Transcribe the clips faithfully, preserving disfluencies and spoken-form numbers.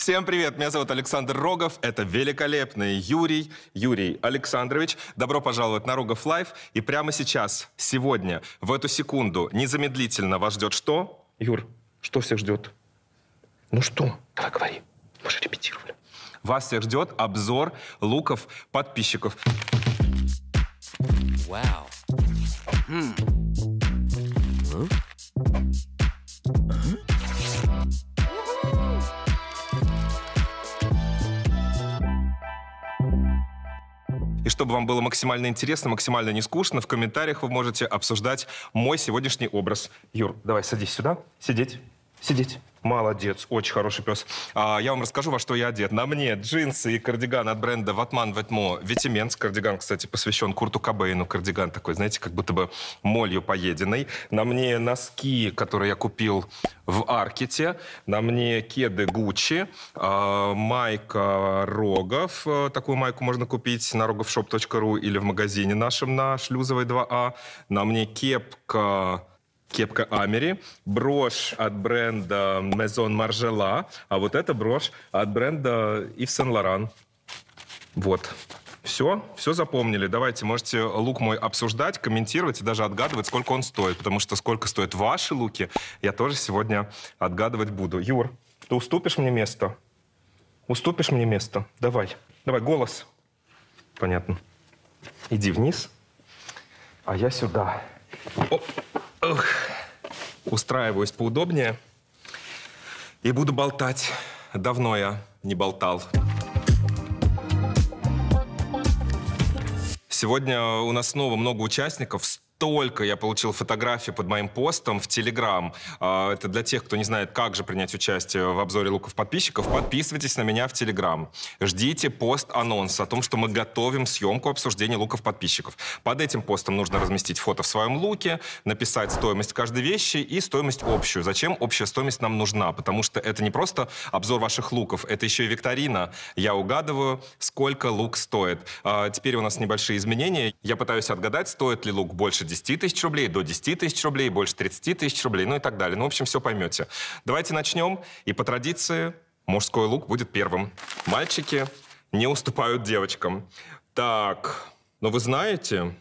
Всем привет, меня зовут Александр Рогов, это великолепный Юрий, Юрий Александрович. Добро пожаловать на Рогов Лайв. И прямо сейчас, сегодня, в эту секунду, незамедлительно вас ждет что? Юр, что всех ждет? Ну что? Давай говори, мы же репетировали. Вас всех ждет обзор луков подписчиков. Вау. И чтобы вам было максимально интересно, максимально не скучно, в комментариях вы можете обсуждать мой сегодняшний образ. Юр, давай садись сюда. Сидеть. Сидеть. Молодец. Очень хороший пес. А, я вам расскажу, во что я одет. На мне джинсы и кардиган от бренда Ватман Вэтмо Витименс. Кардиган, кстати, посвящен Курту Кобейну. Кардиган такой, знаете, как будто бы молью поеденный. На мне носки, которые я купил в Аркете. На мне кеды Гуччи. А, майка Рогов. Такую майку можно купить на рогов шоп точка ру или в магазине нашем на Шлюзовой два А. На мне кепка... Кепка Амери, брошь от бренда Maison Margiela, а вот эта брошь от бренда Ив Сен-Лоран. Вот. Все, все запомнили. Давайте, можете лук мой обсуждать, комментировать и даже отгадывать, сколько он стоит. Потому что сколько стоят ваши луки, я тоже сегодня отгадывать буду. Юр, ты уступишь мне место? Уступишь мне место? Давай. Давай, голос. Понятно. Иди вниз, а я сюда. Оп. Ох, устраиваюсь поудобнее и буду болтать. Давно я не болтал. Сегодня у нас снова много участников. Только я получил фотографии под моим постом в Telegram. Это для тех, кто не знает, как же принять участие в обзоре луков подписчиков. Подписывайтесь на меня в Telegram. Ждите пост-анонс о том, что мы готовим съемку обсуждения луков подписчиков. Под этим постом нужно разместить фото в своем луке, написать стоимость каждой вещи и стоимость общую. Зачем общая стоимость нам нужна? Потому что это не просто обзор ваших луков, это еще и викторина. Я угадываю, сколько лук стоит. Теперь у нас небольшие изменения. Я пытаюсь отгадать, стоит ли лук больше десяти тысяч рублей, до десяти тысяч рублей, больше тридцати тысяч рублей, ну и так далее. Ну, в общем, все поймете. Давайте начнем. И по традиции мужской лук будет первым. Мальчики не уступают девочкам. Так, ну вы знаете,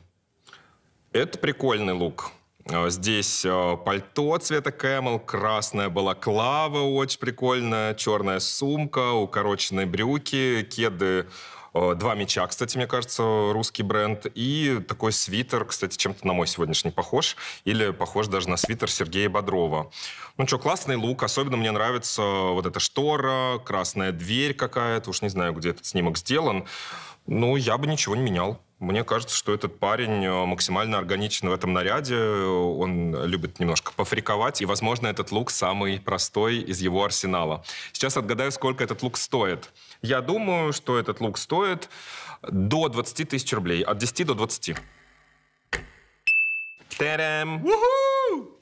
это прикольный лук. Здесь пальто цвета кэмел, красная балаклава, очень прикольная, черная сумка, укороченные брюки, кеды... «Два мяча», кстати, мне кажется, русский бренд. И такой свитер, кстати, чем-то на мой сегодняшний похож. Или похож даже на свитер Сергея Бодрова. Ну что, классный лук. Особенно мне нравится вот эта штора, красная дверь какая-то. Уж не знаю, где этот снимок сделан. Ну, я бы ничего не менял. Мне кажется, что этот парень максимально органичен в этом наряде. Он любит немножко пофриковать. И, возможно, этот лук самый простой из его арсенала. Сейчас отгадаю, сколько этот лук стоит. Я думаю, что этот лук стоит до двадцати тысяч рублей. От десяти до двадцати. Та-дам!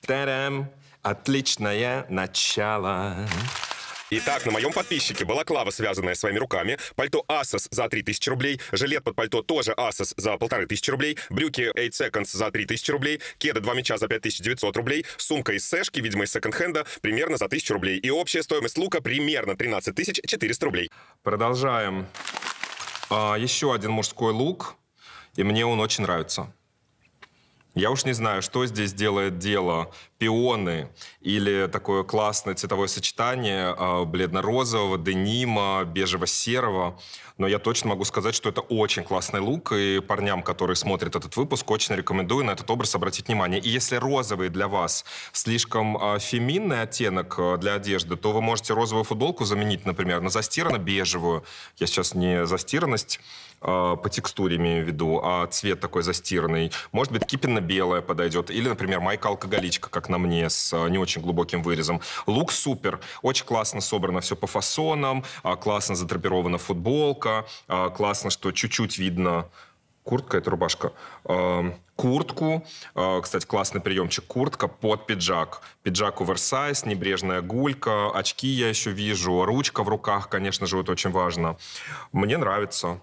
Та-дам! Отличное начало! Итак, на моем подписчике балаклава, связанная своими руками, пальто Asos за три тысячи рублей, жилет под пальто тоже Asos за полторы тысячи рублей, брюки восемь секондс за три тысячи рублей, кеда два мяча за пять тысяч девятьсот рублей, сумка из сэшки, видимо, из секонд-хенда, примерно за тысячу рублей. И общая стоимость лука примерно тринадцать тысяч четыреста рублей. Продолжаем. А, еще один мужской лук, и мне он очень нравится. Я уж не знаю, что здесь делает дело. Пионы или такое классное цветовое сочетание бледно-розового, денима, бежево-серого. Но я точно могу сказать, что это очень классный лук. И парням, которые смотрят этот выпуск, очень рекомендую на этот образ обратить внимание. И если розовый для вас слишком феминный оттенок для одежды, то вы можете розовую футболку заменить, например, на застиранно-бежевую. Я сейчас не застиранность по текстуре имею в виду, а цвет такой застиранный. Может быть, кипенно-белая подойдет. Или, например, майка-алкоголичка, как на мне, с не очень глубоким вырезом. Лук супер. Очень классно собрано все по фасонам, классно задрапирована футболка, классно, что чуть-чуть видно... Куртка, это рубашка. Куртку. Кстати, классный приемчик. Куртка под пиджак. Пиджак оверсайз, небрежная гулька, очки я еще вижу, ручка в руках, конечно же, вот очень важно. Мне нравится.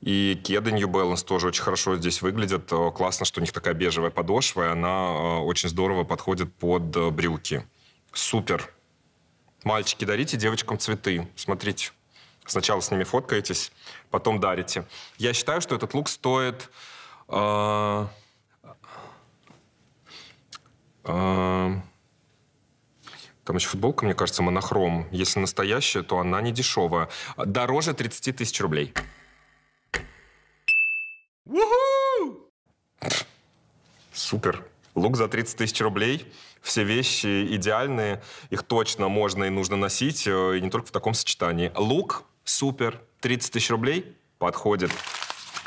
И кеды New Balance тоже очень хорошо здесь выглядят. Классно, что у них такая бежевая подошва, и она очень здорово подходит под брюки. Супер. Мальчики, дарите девочкам цветы. Смотрите, сначала с ними фоткаетесь, потом дарите. Я считаю, что этот лук стоит... Э, э, там еще футболка, мне кажется, монохром. Если настоящая, то она не дешевая. Дороже тридцати тысяч рублей. Супер. Лук за тридцать тысяч рублей. Все вещи идеальные. Их точно можно и нужно носить. И не только в таком сочетании. Лук супер. тридцать тысяч рублей подходит.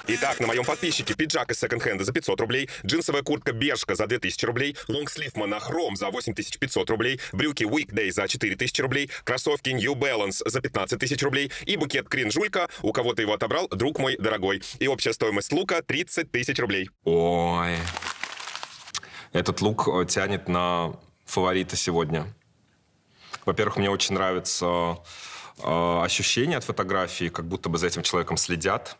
Итак, на моем подписчике пиджак из секонд-хенда за пятьсот рублей, джинсовая куртка Бершка за две тысячи рублей, лонгслив монохром за восемь тысяч пятьсот рублей, брюки Weekday за четыре тысячи рублей, кроссовки New Balance за пятнадцать тысяч рублей и букет кринжулька, у кого-то его отобрал, друг мой дорогой. И общая стоимость лука тридцать тысяч рублей. Ой... Этот лук тянет на фаворита сегодня. Во-первых, мне очень нравится э, ощущение от фотографии, как будто бы за этим человеком следят.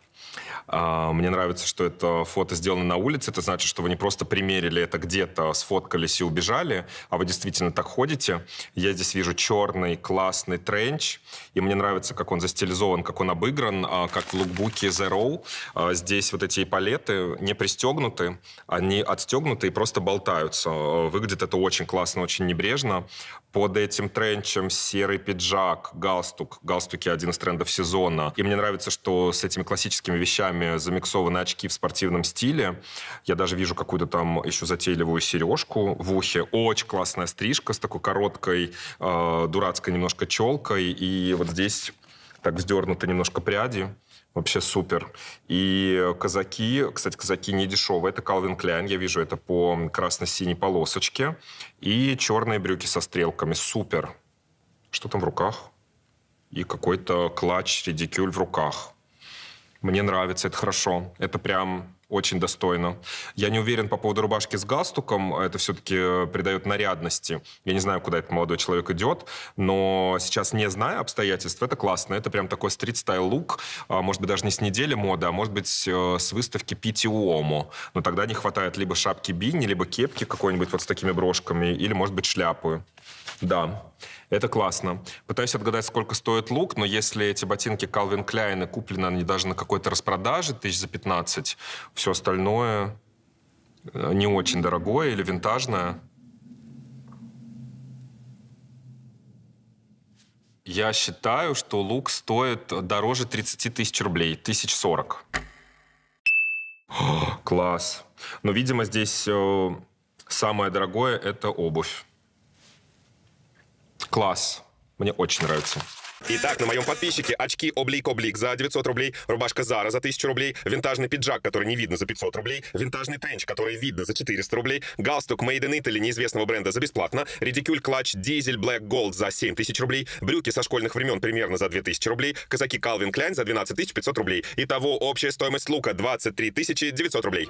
Э, мне нравится, что это фото сделано на улице. Это значит, что вы не просто примерили это где-то, сфоткались и убежали, а вы действительно так ходите. Я здесь вижу черный классный тренч. И мне нравится, как он застилизован, как он обыгран, э, как в лукбуке The Row. Э, здесь вот эти палеты не пристегнуты, они отстегнуты и просто болтаются. Э, выглядит это очень классно, очень небрежно. Под этим тренчем серый пиджак, галстук. Галстуки один из трендов сезона. И мне нравится, что с этими классическими вещами замиксованы очки в спортивном стиле. Я даже вижу какую-то там еще затейливую сережку в ухе. Очень классная стрижка с такой короткой, э, дурацкой немножко челкой. И вот здесь так вздернуты немножко пряди. Вообще супер. И казаки, кстати, казаки не дешевые. Это Calvin Klein, я вижу, это по красно-синей полосочке. И черные брюки со стрелками. Супер. Что там в руках? И какой-то клатч, редикюль в руках. Мне нравится, это хорошо. Это прям очень достойно. Я не уверен по поводу рубашки с галстуком. Это все-таки придает нарядности. Я не знаю, куда этот молодой человек идет, но сейчас, не зная обстоятельств, это классно. Это прям такой стрит-стайл-лук. Может быть, даже не с недели моды, а может быть, с выставки пи ти о эм. Но тогда не хватает либо шапки бини, либо кепки какой-нибудь вот с такими брошками, или, может быть, шляпы. Да, это классно. Пытаюсь отгадать, сколько стоит лук, но если эти ботинки Calvin Klein куплены, они даже на какой-то распродаже, тысяч за пятнадцать, все остальное не очень дорогое или винтажное. Я считаю, что лук стоит дороже тридцати тысяч рублей, тысяч сорок. О, класс. Но, видимо, здесь самое дорогое – это обувь. Класс. Мне очень нравится. Итак, на моем подписчике очки облик-облик за девятьсот рублей, рубашка Zara за тысячу рублей, винтажный пиджак, который не видно, за пятьсот рублей, винтажный тренч, который видно, за четыреста рублей, галстук Made in Italy неизвестного бренда за бесплатно, редикюль клатч Дизель Black Gold за семь тысяч рублей, брюки со школьных времен примерно за две тысячи рублей, казаки Calvin Klein за двенадцать тысяч пятьсот рублей. Итого общая стоимость лука двадцать три тысячи девятьсот рублей.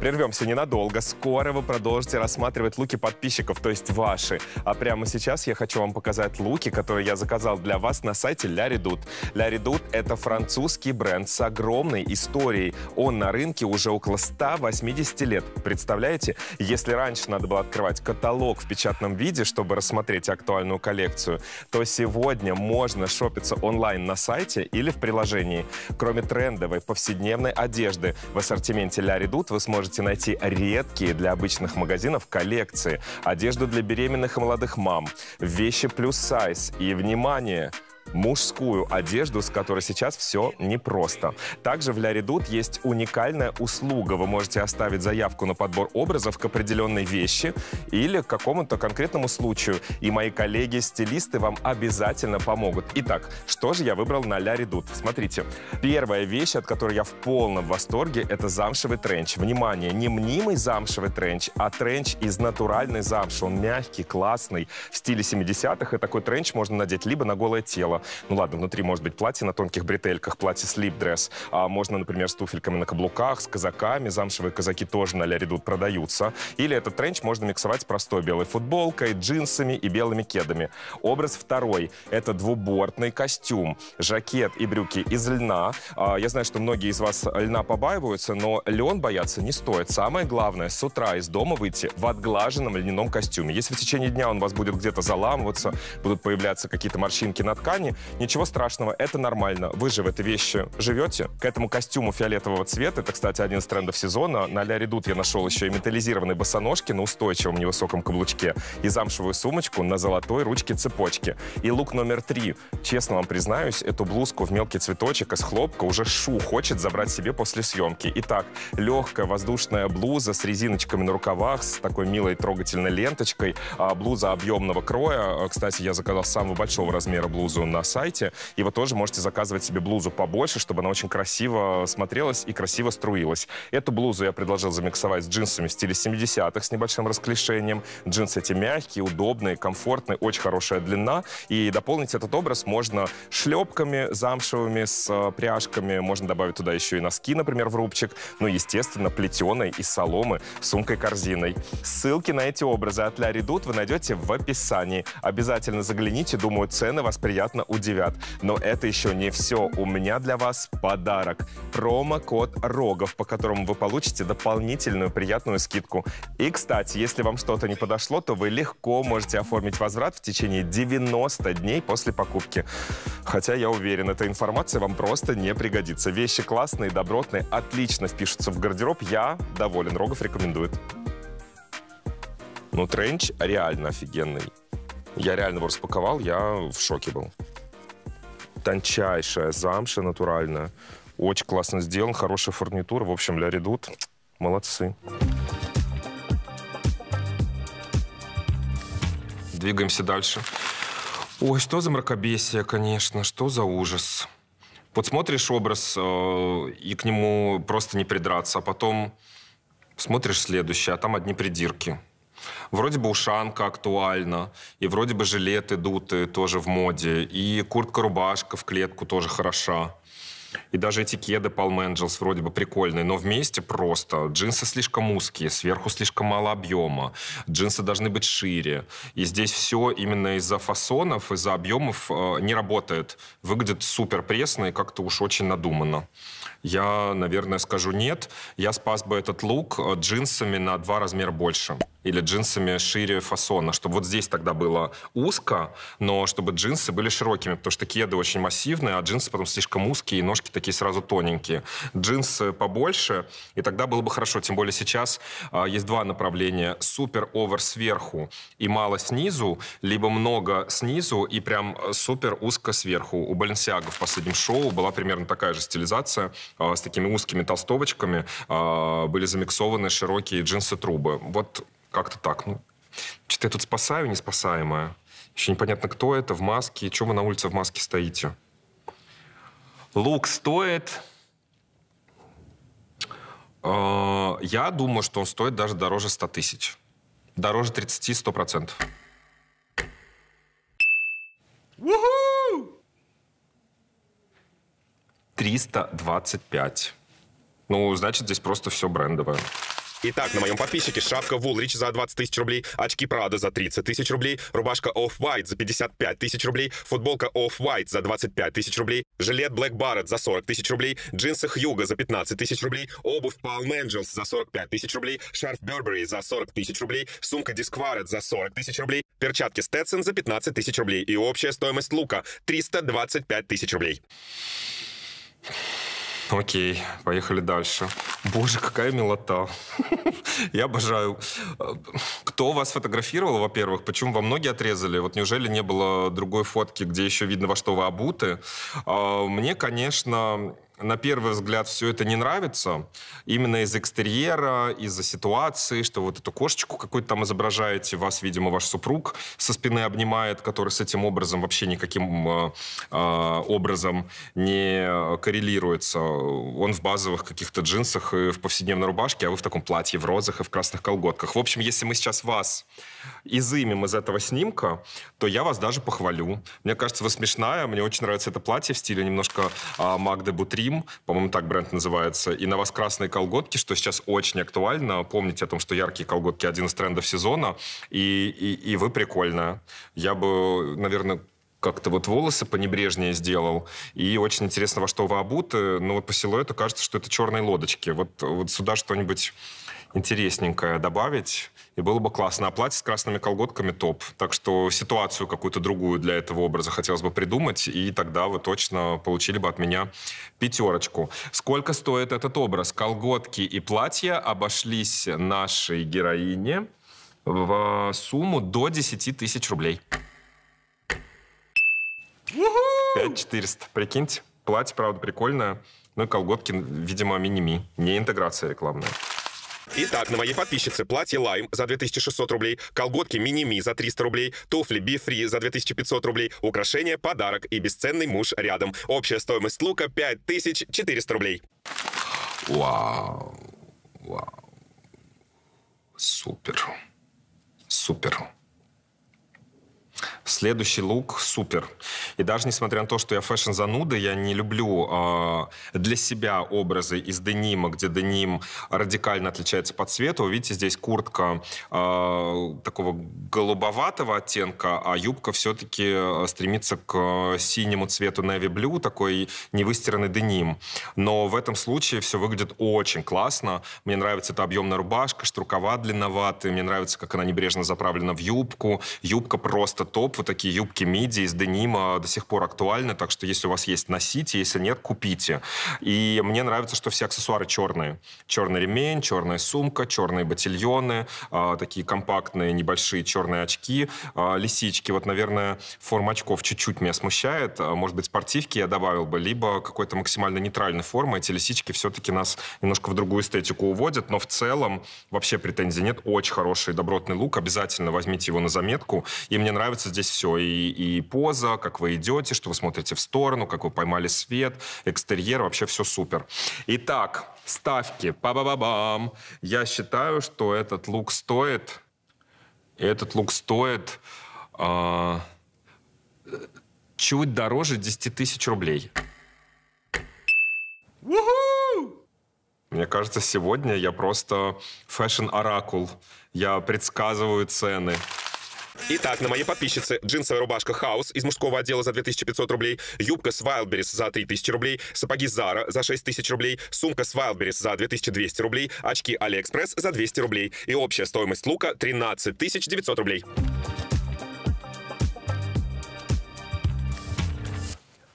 Прервемся ненадолго. Скоро вы продолжите рассматривать луки подписчиков, то есть ваши. А прямо сейчас я хочу вам показать луки, которые я заказал для вас на сайте LaRedoute. LaRedoute – это французский бренд с огромной историей. Он на рынке уже около ста восьмидесяти лет. Представляете? Если раньше надо было открывать каталог в печатном виде, чтобы рассмотреть актуальную коллекцию, то сегодня можно шопиться онлайн на сайте или в приложении. Кроме трендовой повседневной одежды, в ассортименте LaRedoute вы сможете найти редкие для обычных магазинов коллекции, одежду для беременных и молодых мам, вещи плюс-сайз и, внимание, мужскую одежду, с которой сейчас все непросто. Также в LaRedoute есть уникальная услуга. Вы можете оставить заявку на подбор образов к определенной вещи или к какому-то конкретному случаю. И мои коллеги-стилисты вам обязательно помогут. Итак, что же я выбрал на LaRedoute? Смотрите. Первая вещь, от которой я в полном восторге, это замшевый тренч. Внимание, не мнимый замшевый тренч, а тренч из натуральной замши. Он мягкий, классный, в стиле семидесятых. И такой тренч можно надеть либо на голое тело, тело. Ну ладно, внутри может быть платье на тонких бретельках, платье слип-дресс. А можно, например, с туфельками на каблуках, с казаками. Замшевые казаки тоже на LaRedoute продаются. Или этот тренч можно миксовать с простой белой футболкой, джинсами и белыми кедами. Образ второй. Это двубортный костюм. Жакет и брюки из льна. А, я знаю, что многие из вас льна побаиваются, но лен бояться не стоит. Самое главное, с утра из дома выйти в отглаженном льняном костюме. Если в течение дня он у вас будет где-то заламываться, будут появляться какие-то морщинки на ткани, ничего страшного, это нормально. Вы же в этой вещи живете. К этому костюму фиолетового цвета, это, кстати, один из трендов сезона, на LaRedoute я нашел еще и металлизированные босоножки на устойчивом невысоком каблучке и замшевую сумочку на золотой ручке цепочки. И лук номер три. Честно вам признаюсь, эту блузку в мелкий цветочек из хлопка уже Шу хочет забрать себе после съемки. Итак, легкая воздушная блуза с резиночками на рукавах, с такой милой трогательной ленточкой, блуза объемного кроя. Кстати, я заказал самого большого размера блузу на сайте, и вы тоже можете заказывать себе блузу побольше, чтобы она очень красиво смотрелась и красиво струилась. Эту блузу я предложил замиксовать с джинсами в стиле семидесятых с небольшим расклешением. Джинсы эти мягкие, удобные, комфортные, очень хорошая длина, и дополнить этот образ можно шлепками замшевыми с пряжками, можно добавить туда еще и носки, например, в рубчик, ну, естественно, плетеной из соломы, сумкой-корзиной. Ссылки на эти образы от LaRedoute вы найдете в описании. Обязательно загляните, думаю, цены вас приятно удивят. Но это еще не все. У меня для вас подарок. Промокод Рогов, по которому вы получите дополнительную приятную скидку. И, кстати, если вам что-то не подошло, то вы легко можете оформить возврат в течение девяноста дней после покупки. Хотя, я уверен, эта информация вам просто не пригодится. Вещи классные, добротные, отлично впишутся в гардероб. Я доволен. Рогов рекомендует. Ну, тренч реально офигенный. Я реально его распаковал, я в шоке был. Тончайшая замша натуральная. Очень классно сделан, хорошая фурнитура. В общем, LaRedoute молодцы. Двигаемся дальше. Ой, что за мракобесие, конечно. Что за ужас. Вот смотришь образ, э, и к нему просто не придраться, а потом смотришь следующий, а там одни придирки. Вроде бы ушанка актуальна, и вроде бы жилеты дуты тоже в моде, и куртка-рубашка в клетку тоже хороша. И даже эти кеды Palm Angels вроде бы прикольные, но вместе просто. Джинсы слишком узкие, сверху слишком мало объема, джинсы должны быть шире. И здесь все именно из-за фасонов, из-за объемов э, не работает. Выглядит супер пресно и как-то уж очень надуманно. Я, наверное, скажу нет. Я спас бы этот лук джинсами на два размера больше. Или джинсами шире фасона, чтобы вот здесь тогда было узко, но чтобы джинсы были широкими, потому что кеды очень массивные, а джинсы потом слишком узкие, и ножки такие сразу тоненькие. Джинсы побольше, и тогда было бы хорошо. Тем более сейчас а, есть два направления. Супер-овер сверху и мало снизу, либо много снизу и прям супер-узко сверху. У Balenciaga в последнем шоу была примерно такая же стилизация, а, с такими узкими толстовочками, а, были замиксованы широкие джинсы-трубы. Вот как-то так. Ну, что-то я тут спасаю неспасаемое. Еще непонятно, кто это, в маске. Чего вы на улице в маске стоите? Лук стоит... Э, я думаю, что он стоит даже дороже ста тысяч. Дороже тридцати — сто процентов. триста двадцать пять. Ну, значит, здесь просто все брендовое. Итак, на моем подписчике шапка Woolrich за двадцать тысяч рублей, очки Prada за тридцать тысяч рублей, рубашка Off-White за пятьдесят пять тысяч рублей, футболка Off-White за двадцать пять тысяч рублей, жилет Black Barrett за сорок тысяч рублей, джинсы Hugo за пятнадцать тысяч рублей, обувь Palm Angels за сорок пять тысяч рублей, шарф Burberry за сорок тысяч рублей, сумка Discvaret за сорок тысяч рублей, перчатки Stetson за пятнадцать тысяч рублей и общая стоимость лука триста двадцать пять тысяч рублей. Окей, поехали дальше. Боже, какая милота. Я обожаю. Кто вас фотографировал, во-первых? Почему вам ноги отрезали? Вот неужели не было другой фотки, где еще видно, во что вы обуты? Мне, конечно... на первый взгляд все это не нравится, именно из экстерьера, из-за ситуации, что вот эту кошечку какую-то там изображаете, вас, видимо, ваш супруг со спины обнимает, который с этим образом вообще никаким э, образом не коррелируется. Он в базовых каких-то джинсах и в повседневной рубашке, а вы в таком платье, в розах и в красных колготках. В общем, если мы сейчас вас изымем из этого снимка, то я вас даже похвалю. Мне кажется, вы смешная, мне очень нравится это платье в стиле немножко э, Магды Бутрим, по-моему, так бренд называется, и на вас красные колготки, что сейчас очень актуально. Помните о том, что яркие колготки — один из трендов сезона, и, и, и вы прикольная. Я бы, наверное, как-то вот волосы понебрежнее сделал, и очень интересно, во что вы обуты, но вот по силуэту кажется, что это черные лодочки. Вот, вот сюда что-нибудь интересненькое добавить, и было бы классно. А платье с красными колготками топ. Так что ситуацию какую-то другую для этого образа хотелось бы придумать, и тогда вы точно получили бы от меня пятерочку. Сколько стоит этот образ? Колготки и платья обошлись нашей героине в сумму до десяти тысяч рублей. пять тысяч четыреста, прикиньте. Платье, правда, прикольное. Ну и колготки, видимо, мини-ми. Не интеграция рекламная. Итак, на моей подписчице платье Lime за две тысячи шестьсот рублей, колготки Mini-Me за триста рублей, туфли Be Free за две тысячи пятьсот рублей, украшение, подарок и бесценный муж рядом. Общая стоимость лука пять тысяч четыреста рублей. Вау. Вау. Супер. Супер. Следующий лук супер. И даже несмотря на то, что я фэшн-зануда, я не люблю э, для себя образы из денима, где деним радикально отличается по цвету. Видите, здесь куртка э, такого голубоватого оттенка, а юбка все-таки стремится к синему цвету navy blue, такой невыстиранный деним. Но в этом случае все выглядит очень классно. Мне нравится эта объемная рубашка, штрукава длинноватая, мне нравится, как она небрежно заправлена в юбку. Юбка просто топ. Вот такие юбки миди из денима до сих пор актуальны, так что если у вас есть, носите, если нет, купите. И мне нравится, что все аксессуары черные. Черный ремень, черная сумка, черные ботильоны, э, такие компактные небольшие черные очки, э, лисички. Вот, наверное, форма очков чуть-чуть меня смущает. Может быть, спортивки я добавил бы, либо какой-то максимально нейтральной формы. Эти лисички все-таки нас немножко в другую эстетику уводят, но в целом вообще претензий нет. Очень хороший добротный лук, обязательно возьмите его на заметку. И мне нравится здесь все. И, и поза, как вы идете, что вы смотрите в сторону, как вы поймали свет, экстерьер, вообще все супер. Итак, ставки. Па-ба-ба-бам. Я считаю, что этот лук стоит... Этот лук стоит... Э, чуть дороже десяти тысяч рублей. Мне кажется, сегодня я просто фэшн-оракул. Я предсказываю цены. Итак, на моей подписчице джинсовая рубашка House из мужского отдела за две тысячи пятьсот рублей, юбка с Вайлдберрис за три тысячи рублей, сапоги Zara за шесть тысяч рублей, сумка с Вайлдберрис за две тысячи двести рублей, очки Алиэкспресс за двести рублей. И общая стоимость лука тринадцать тысяч девятьсот рублей.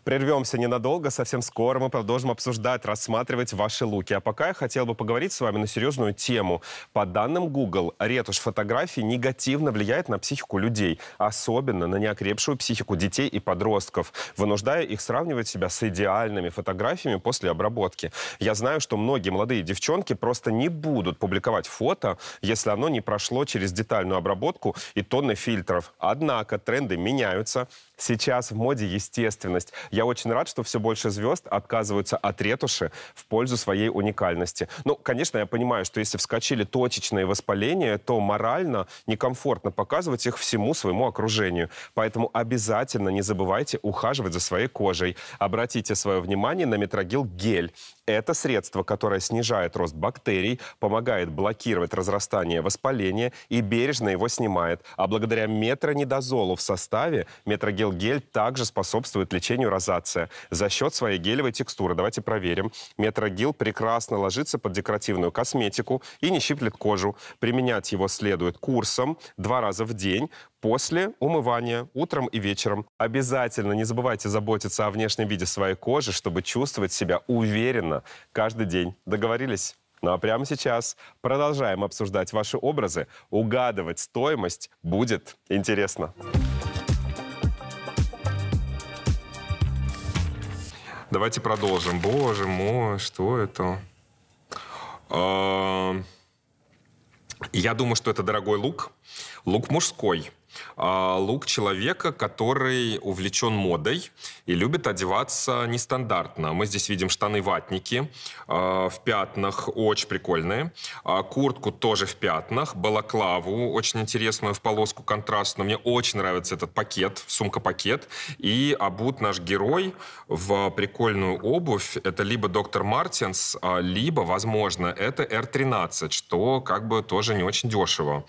Прервемся ненадолго, совсем скоро мы продолжим обсуждать, рассматривать ваши луки. А пока я хотел бы поговорить с вами на серьезную тему. По данным Google, ретушь фотографий негативно влияет на психику людей, особенно на неокрепшую психику детей и подростков, вынуждая их сравнивать себя с идеальными фотографиями после обработки. Я знаю, что многие молодые девчонки просто не будут публиковать фото, если оно не прошло через детальную обработку и тонны фильтров. Однако тренды меняются. Сейчас в моде естественность. Я очень рад, что все больше звезд отказываются от ретуши в пользу своей уникальности. Ну, конечно, я понимаю, что если вскочили точечные воспаления, то морально некомфортно показывать их всему своему окружению. Поэтому обязательно не забывайте ухаживать за своей кожей. Обратите свое внимание на Метрогил гель. Это средство, которое снижает рост бактерий, помогает блокировать разрастание воспаления и бережно его снимает. А благодаря метронидозолу в составе метрогил-гель также способствует лечению розация за счет своей гелевой текстуры. Давайте проверим. Метрогил прекрасно ложится под декоративную косметику и не щиплет кожу. Применять его следует курсом два раза в день. После умывания, утром и вечером. Обязательно не забывайте заботиться о внешнем виде своей кожи, чтобы чувствовать себя уверенно каждый день. Договорились? Ну а прямо сейчас продолжаем обсуждать ваши образы. Угадывать стоимость будет интересно. Давайте продолжим. Боже мой, что это? Я думаю, что это дорогой лук. Лук мужской. Лук человека, который увлечен модой и любит одеваться нестандартно. Мы здесь видим штаны-ватники в пятнах, очень прикольные. Куртку тоже в пятнах. Балаклаву очень интересную, в полоску контрастную. Мне очень нравится этот пакет, сумка-пакет. И обут наш герой в прикольную обувь. Это либо доктор Мартенс, либо, возможно, это эр тринадцать, что как бы тоже не очень дешево.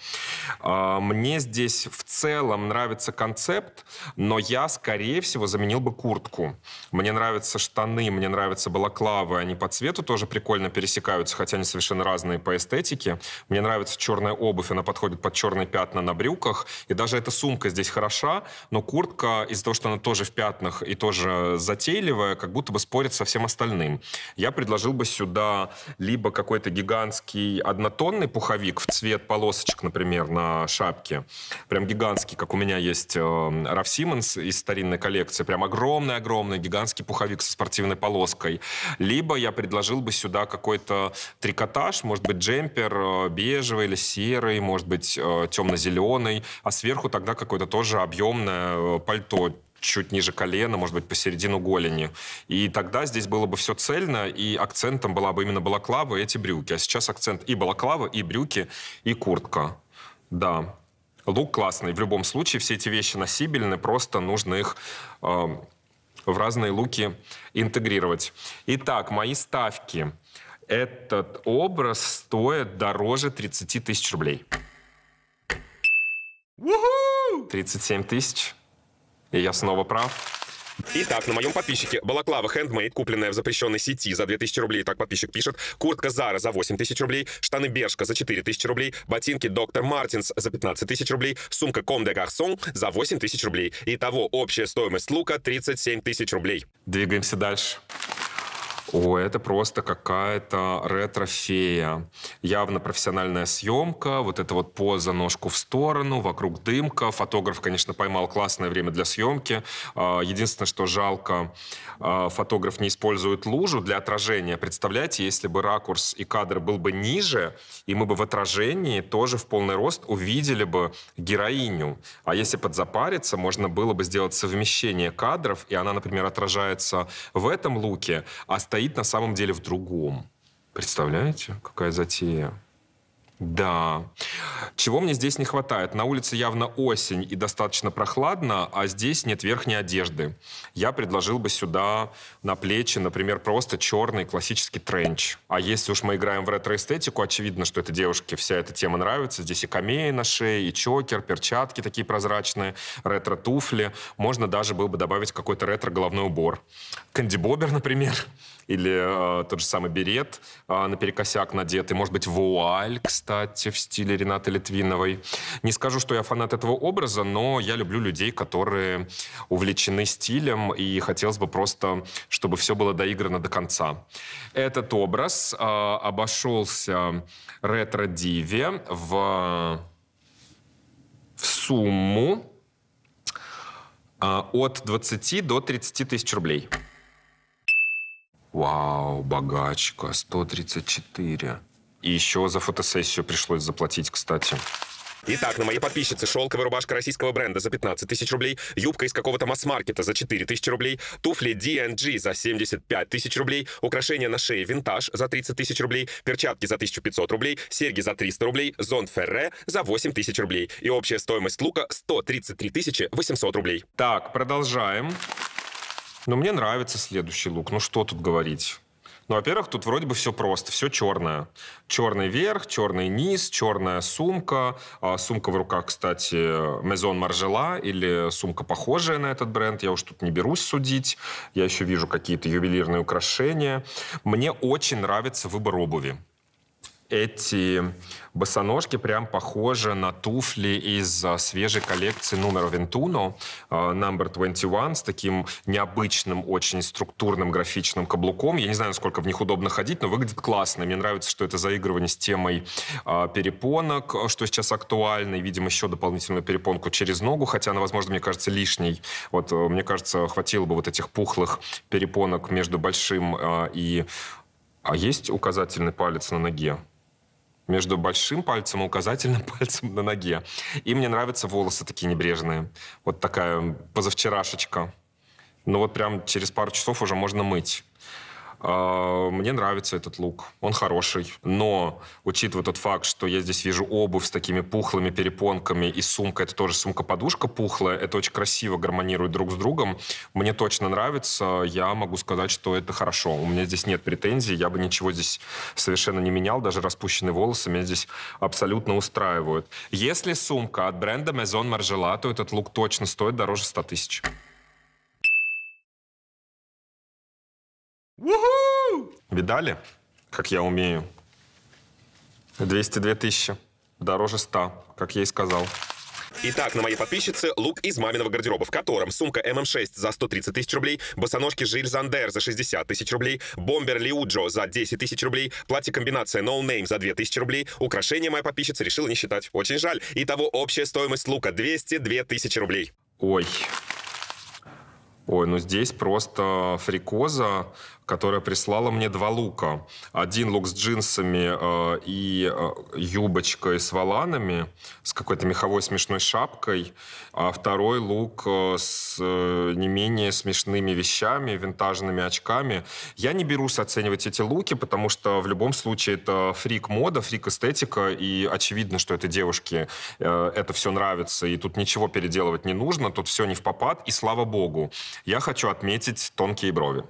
Мне здесь в В целом нравится концепт, но я, скорее всего, заменил бы куртку. Мне нравятся штаны, мне нравятся балаклавы, они по цвету тоже прикольно пересекаются, хотя они совершенно разные по эстетике. Мне нравится черная обувь, она подходит под черные пятна на брюках, и даже эта сумка здесь хороша, но куртка, из-за того, что она тоже в пятнах и тоже затейливая, как будто бы спорит со всем остальным. Я предложил бы сюда либо какой-то гигантский однотонный пуховик в цвет полосочек, например, на шапке, прям гигантский. Гигантский, как у меня есть э, Раф Симмонс из старинной коллекции. Прям огромный-огромный гигантский пуховик со спортивной полоской. Либо я предложил бы сюда какой-то трикотаж, может быть, джемпер э, бежевый или серый, может быть, э, темно-зеленый, а сверху тогда какое-то тоже объемное э, пальто, чуть ниже колена, может быть, посередину голени. И тогда здесь было бы все цельно, и акцентом была бы именно балаклава и эти брюки. А сейчас акцент и балаклава, и брюки, и куртка. Да. Лук классный. В любом случае, все эти вещи носибельны, просто нужно их э, в разные луки интегрировать. Итак, мои ставки. Этот образ стоит дороже тридцати тысяч рублей. тридцать семь тысяч. И я снова прав. Итак, на моем подписчике балаклава хендмейд, купленная в запрещенной сети за две тысячи рублей, так подписчик пишет, куртка Zara за восемь тысяч рублей, штаны Бершка за четыре тысячи рублей, ботинки доктор Мартинс за пятнадцать тысяч рублей, сумка Comme des Garçons за восемь тысяч рублей. Итого общая стоимость лука тридцать семь тысяч рублей. Двигаемся дальше. О, это просто какая-то ретро-фея. Явно профессиональная съемка, вот эта вот поза, ножку в сторону, вокруг дымка. Фотограф, конечно, поймал классное время для съемки. Единственное, что жалко, фотограф не использует лужу для отражения. Представляете, если бы ракурс и кадр был бы ниже, и мы бы в отражении тоже в полный рост увидели бы героиню. А если подзапариться, можно было бы сделать совмещение кадров, и она, например, отражается в этом луке, а стоит на самом деле в другом. Представляете, какая затея? Да. Чего мне здесь не хватает? На улице явно осень и достаточно прохладно, а здесь нет верхней одежды. Я предложил бы сюда на плечи, например, просто черный классический тренч. А если уж мы играем в ретро-эстетику, очевидно, что этой девушке вся эта тема нравится. Здесь и камеи на шее, и чокер, перчатки такие прозрачные, ретро-туфли. Можно даже было бы добавить какой-то ретро-головной убор. Кандибобер, например. Или э, тот же самый берет э, наперекосяк надетый. Может быть, вуаль, кстати, в стиле Ренаты Литвиновой. Не скажу, что я фанат этого образа, но я люблю людей, которые увлечены стилем, и хотелось бы просто, чтобы все было доиграно до конца. Этот образ э, обошелся ретро-диве в, в сумму э, от двадцати до тридцати тысяч рублей. Вау, богачка, сто тридцать четыре. И еще за фотосессию пришлось заплатить, кстати. Итак, на моей подписчице шелковая рубашка российского бренда за пятнадцать тысяч рублей, юбка из какого-то масс-маркета за четыре тысячи рублей, туфли ди энд джи за семьдесят пять тысяч рублей, украшения на шее винтаж за тридцать тысяч рублей, перчатки за тысячу пятьсот рублей, серьги за триста рублей, зонт Ферре за восемь тысяч рублей. И общая стоимость лука сто тридцать три тысячи восемьсот рублей. Так, продолжаем. Но мне нравится следующий лук. Ну что тут говорить? Ну, во-первых, тут вроде бы все просто, все черное. Черный верх, черный низ, черная сумка. А, сумка в руках, кстати, Maison Margiela, или сумка, похожая на этот бренд. Я уж тут не берусь судить. Я еще вижу какие-то ювелирные украшения. Мне очень нравится выбор обуви. эти босоножки прям похожи на туфли из свежей коллекции Numero Ventuno, Number двадцать один, с таким необычным, очень структурным графичным каблуком. Я не знаю, насколько в них удобно ходить, но выглядит классно. Мне нравится, что это заигрывание с темой перепонок, что сейчас актуально. И, видимо, еще дополнительную перепонку через ногу, хотя она, возможно, мне кажется, лишней. Вот, мне кажется, хватило бы вот этих пухлых перепонок между большим и... А есть указательный палец на ноге? Между большим пальцем и указательным пальцем на ноге. И мне нравятся волосы такие небрежные. Вот такая позавчерашечка. Но вот прям через пару часов уже можно мыть. Мне нравится этот лук. Он хороший. Но, учитывая тот факт, что я здесь вижу обувь с такими пухлыми перепонками и сумка, это тоже сумка-подушка пухлая, это очень красиво гармонирует друг с другом. Мне точно нравится. Я могу сказать, что это хорошо. У меня здесь нет претензий. Я бы ничего здесь совершенно не менял. Даже распущенные волосы меня здесь абсолютно устраивают. Если сумка от бренда Maison Margiela, то этот лук точно стоит дороже ста тысяч. Видали, как я умею? двести две тысячи. Дороже ста, как я и сказал. Итак, на моей подписчице лук из маминого гардероба, в котором сумка эм эм шесть за сто тридцать тысяч рублей, босоножки Жиль Зандер за шестьдесят тысяч рублей, бомбер Лиуджо за десять тысяч рублей, платье-комбинация No Name за две тысячи рублей. Украшение моя подписчица решила не считать. Очень жаль. Итого общая стоимость лука двести две тысячи рублей. Ой. Ой, ну здесь просто фрикоза, которая прислала мне два лука. Один лук с джинсами э, и э, юбочкой с воланами, с какой-то меховой смешной шапкой, а второй лук э, с э, не менее смешными вещами, винтажными очками. Я не берусь оценивать эти луки, потому что в любом случае это фрик-мода, фрик-эстетика, и очевидно, что это девушке э, это все нравится, и тут ничего переделывать не нужно, тут все не в попад, и слава богу. Я хочу отметить тонкие брови.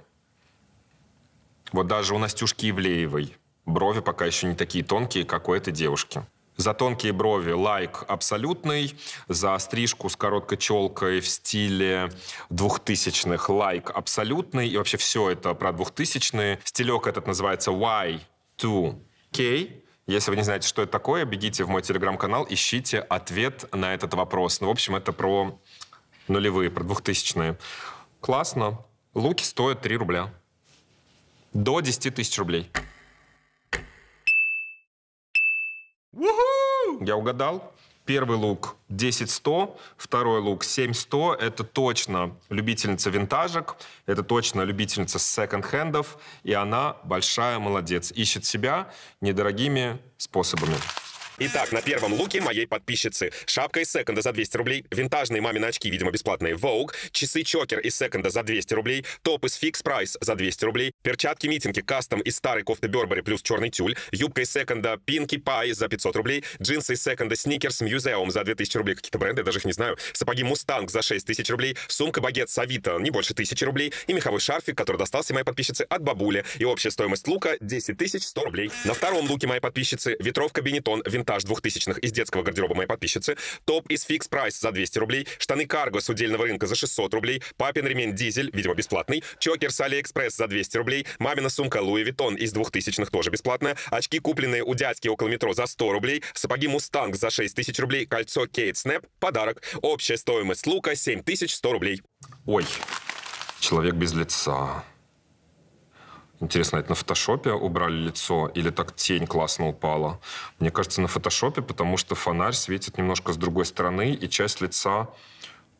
Вот даже у Настюшки Ивлеевой брови пока еще не такие тонкие, как у этой девушки. За тонкие брови лайк абсолютный, за стрижку с короткой челкой в стиле двухтысячных лайк абсолютный, и вообще все это про двухтысячные. Стилек этот называется уай ту кей. Если вы не знаете, что это такое, бегите в мой телеграм-канал, ищите ответ на этот вопрос. Ну, в общем, это про нулевые, про двухтысячные. Классно. Луки стоят три рубля. До десяти тысяч рублей. Я угадал. Первый лук десять сто, второй лук семь сто. Это точно любительница винтажек, это точно любительница секонд-хендов. И она большая молодец. Ищет себя недорогими способами. Итак, на первом луке моей подписчицы. Шапка из секонда за двести рублей, винтажные мамины очки, видимо, бесплатные, Vogue, часы Чокер из секонда за двести рублей, топ из Fix Price за двести рублей, перчатки-митинги кастом из старой кофты Бербери плюс черный тюль, юбка из секонда Pinkie Pie за пятьсот рублей, джинсы из секонда Sneakers Museum за две тысячи рублей, какие-то бренды, я даже их не знаю, сапоги Мустанг за шесть тысяч рублей, сумка-багет Савита не больше тысячи рублей и меховой шарфик, который достался моей подписчице от бабули. И общая стоимость лука десять тысяч сто рублей. На втором луке моей подписчицы ветровка Бенетон, винтаж двухтысячных из детского гардероба моей подписчицы, топ из Fix Price за двести рублей, штаны Карго с удельного рынка за шестьсот рублей, папин ремень Дизель, видимо, бесплатный, чокер с Алиэкспресс за двести рублей, мамина сумка Луи Виттон из двухтысячных тоже бесплатная, очки, купленные у дядьки около метро, за сто рублей, сапоги Мустанг за шесть тысяч рублей, кольцо Кейт Снэп, подарок. Общая стоимость лука семь тысяч сто рублей. Ой, человек без лица. Интересно, это на фотошопе убрали лицо или так тень классно упала? Мне кажется, на фотошопе, потому что фонарь светит немножко с другой стороны, и часть лица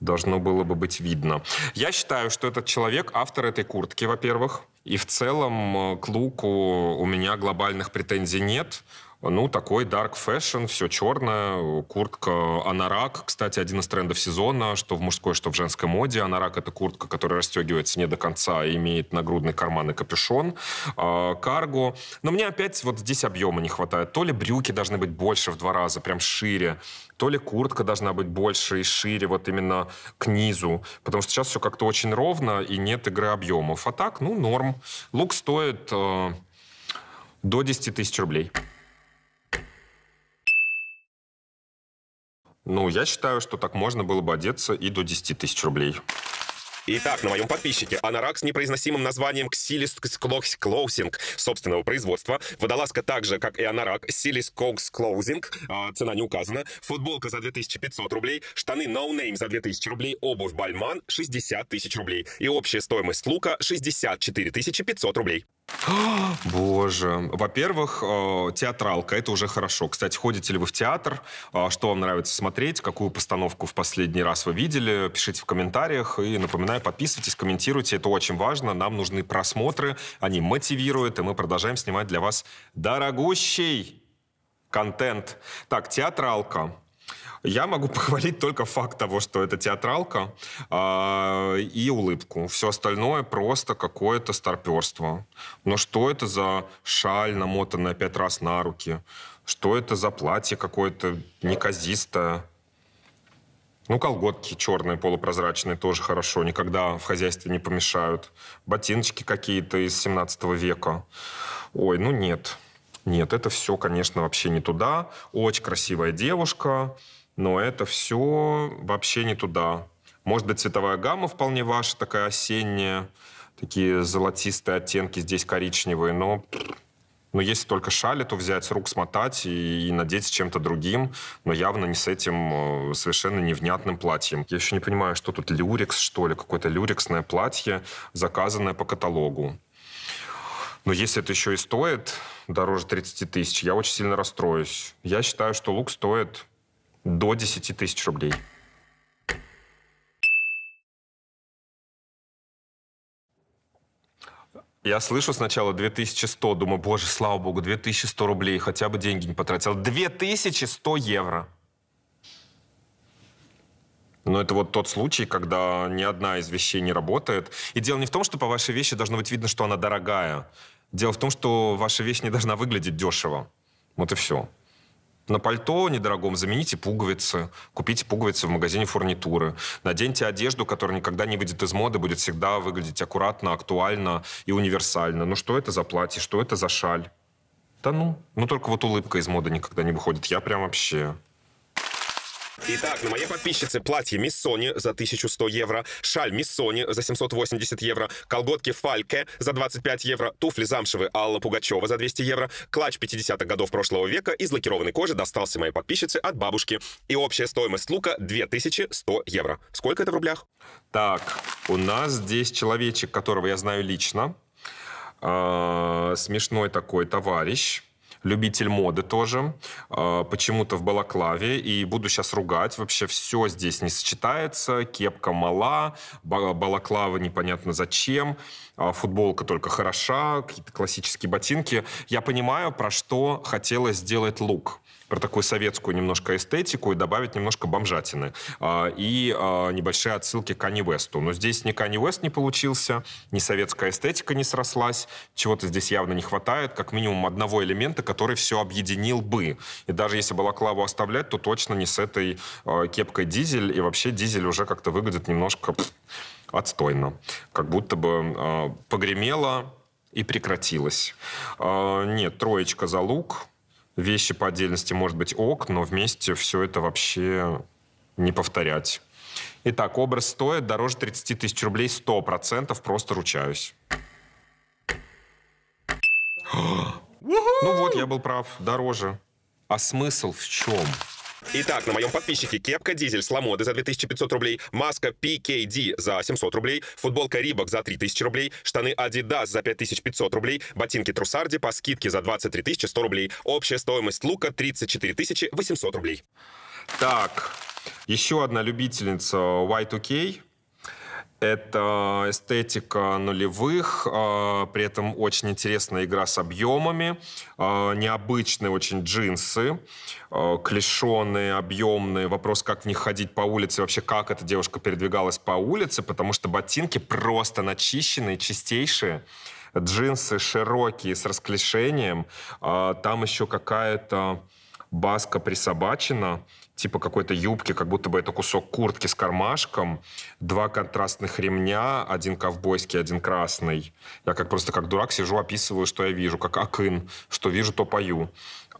должно было бы быть видно. Я считаю, что этот человек автор этой куртки, во-первых. И в целом к луку у меня глобальных претензий нет. Ну, такой dark fashion, все черное, куртка анорак. Кстати, один из трендов сезона, что в мужской, что в женской моде. Анорак — это куртка, которая расстегивается не до конца и имеет нагрудный карман и капюшон. Карго. Но мне опять вот здесь объема не хватает. То ли брюки должны быть больше в два раза, прям шире, то ли куртка должна быть больше и шире вот именно к низу. Потому что сейчас все как-то очень ровно и нет игры объемов. А так, ну, норм. Лук стоит э, до десяти тысяч рублей. Ну, я считаю, что так можно было бы одеться и до десяти тысяч рублей. Итак, на моем подписчике анорак с непроизносимым названием Ксилис Клоусинг собственного производства. Водолазка также, как и анорак, Силис Кокс Клоусинг. Цена не указана. Футболка за две тысячи пятьсот рублей. Штаны No Name за две тысячи рублей. Обувь Бальман шестьдесят тысяч рублей. И общая стоимость лука шестьдесят четыре тысячи пятьсот рублей. Боже. Во-первых, театралка. Это уже хорошо. Кстати, ходите ли вы в театр? Что вам нравится смотреть? Какую постановку в последний раз вы видели? Пишите в комментариях. И напоминаю, подписывайтесь, комментируйте. Это очень важно. Нам нужны просмотры. Они мотивируют. И мы продолжаем снимать для вас дорогущий контент. Так, театралка. Я могу похвалить только факт того, что это театралка, э, и улыбку. Все остальное просто какое-то старперство. Но что это за шаль, намотанная пять раз на руки? Что это за платье какое-то неказистое? Ну, колготки черные, полупрозрачные, тоже хорошо. Никогда в хозяйстве не помешают. Ботиночки какие-то из семнадцатого века. Ой, ну нет. Нет, это все, конечно, вообще не туда. Очень красивая девушка, но это все вообще не туда. Может быть, цветовая гамма вполне ваша, такая осенняя, такие золотистые оттенки, здесь коричневые, но, но если только шаль, то взять, с рук смотать и, и надеть с чем-то другим, но явно не с этим совершенно невнятным платьем. Я еще не понимаю, что тут, люрекс, что ли, какое-то люрексное платье, заказанное по каталогу. Но если это еще и стоит дороже тридцати тысяч, я очень сильно расстроюсь. Я считаю, что лук стоит до десяти тысяч рублей. Я слышу сначала две тысячи сто, думаю, боже, слава богу, две тысячи сто рублей, хотя бы деньги не потратил. две тысячи сто евро. Но это вот тот случай, когда ни одна из вещей не работает. И дело не в том, что по вашей вещи должно быть видно, что она дорогая. Дело в том, что ваша вещь не должна выглядеть дешево. Вот и все. На пальто недорогом замените пуговицы. Купите пуговицы в магазине фурнитуры. Наденьте одежду, которая никогда не выйдет из моды, будет всегда выглядеть аккуратно, актуально и универсально. Ну что это за платье, что это за шаль? Да ну. Ну только вот улыбка из моды никогда не выходит. Я прям вообще... Итак, на моей подписчице платье Миссони за тысячу сто евро, шаль Миссони за семьсот восемьдесят евро, колготки Фальке за двадцать пять евро, туфли замшевые Алла Пугачева за двести евро, клатч пятидесятых годов прошлого века из лакированной кожи достался моей подписчице от бабушки. И общая стоимость лука две тысячи сто евро. Сколько это в рублях? Так, у нас здесь человечек, которого я знаю лично. Смешной такой товарищ. Любитель моды тоже, э, почему-то в балаклаве, и буду сейчас ругать. Вообще все здесь не сочетается, кепка мала, балаклава непонятно зачем, э, футболка только хороша, какие-то классические ботинки. Я понимаю, про что хотелось сделать лук. Про такую советскую немножко эстетику и добавить немножко бомжатины. Э, и э, небольшие отсылки к Канье Уэсту. Но здесь ни Канье Уэст не получился, ни советская эстетика не срослась, чего-то здесь явно не хватает, как минимум одного элемента, который все объединил бы. И даже если балаклаву оставлять, то точно не с этой э, кепкой Дизель. И вообще Дизель уже как-то выглядит немножко пфф, отстойно. Как будто бы э, погремело и прекратилось. Э, нет, троечка за лук. Вещи по отдельности, может быть, ок, но вместе все это вообще не повторять. Итак, образ стоит дороже тридцати тысяч рублей сто процентов, просто ручаюсь. Ну вот, я был прав. Дороже. А смысл в чем? Итак, на моем подписчике кепка Дизель с Ламоды за две тысячи пятьсот рублей, маска пи кей ди за семьсот рублей, футболка Рибок за три тысячи рублей, штаны Adidas за пять тысяч пятьсот рублей, ботинки Трусарди по скидке за двадцать три тысячи сто рублей. Общая стоимость лука тридцать четыре тысячи восемьсот рублей. Так, еще одна любительница уай ту кей. Это эстетика нулевых, э, при этом очень интересная игра с объемами, э, необычные очень джинсы, э, клешеные, объемные. Вопрос, как в них ходить по улице, вообще как эта девушка передвигалась по улице, потому что ботинки просто начищенные, чистейшие. Джинсы широкие, с расклешением. Э, там еще какая-то баска присобачена, типа какой-то юбки, как будто бы это кусок куртки с кармашком, два контрастных ремня, один ковбойский, один красный. Я как просто как дурак сижу, описываю, что я вижу, как акын, что вижу, то пою.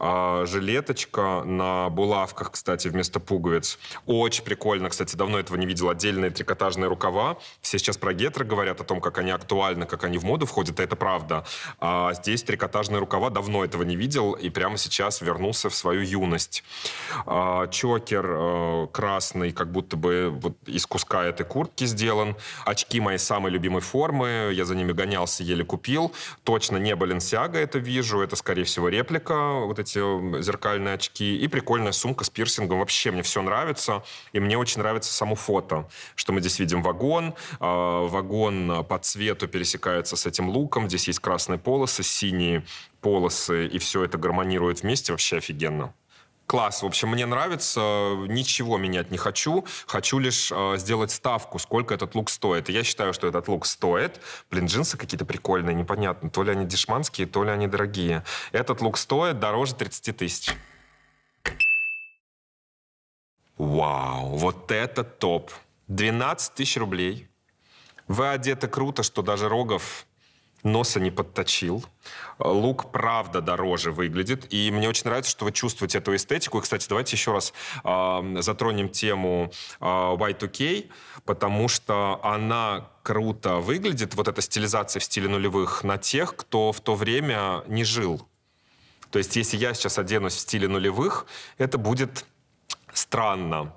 а, жилеточка на булавках, кстати, вместо пуговиц. Очень прикольно, кстати, давно этого не видел. Отдельные трикотажные рукава. Все сейчас про гетры говорят о том, как они актуальны, как они в моду входят, и это правда. А здесь трикотажные рукава, давно этого не видел, и прямо сейчас вернулся в свою юность. А, чокер а, красный, как будто бы вот из куска этой куртки сделан. Очки моей самой любимой формы, я за ними гонялся, еле купил. Точно не Balenciaga, это вижу, это, скорее всего, реплика, вот эти зеркальные очки. И прикольная сумка с пирсингом. Вообще мне все нравится, и мне очень нравится само фото, что мы здесь видим вагон. Э, вагон по цвету пересекается с этим луком. Здесь есть красные полосы, синие полосы, и все это гармонирует вместе. Вообще офигенно. Класс. В общем, мне нравится. Ничего менять не хочу. Хочу лишь э, сделать ставку, сколько этот лук стоит. И я считаю, что этот лук стоит. Блин, джинсы какие-то прикольные, непонятно. То ли они дешманские, то ли они дорогие. Этот лук стоит дороже тридцати тысяч. Вау, вот это топ. двенадцать тысяч рублей. Вы одеты круто, что даже Рогов носа не подточил. Лук, правда, дороже выглядит. И мне очень нравится, что вы чувствуете эту эстетику. И, кстати, давайте еще раз э, затронем тему э, уай ту кей, потому что она круто выглядит, вот эта стилизация в стиле нулевых, на тех, кто в то время не жил. То есть, если я сейчас оденусь в стиле нулевых, это будет странно.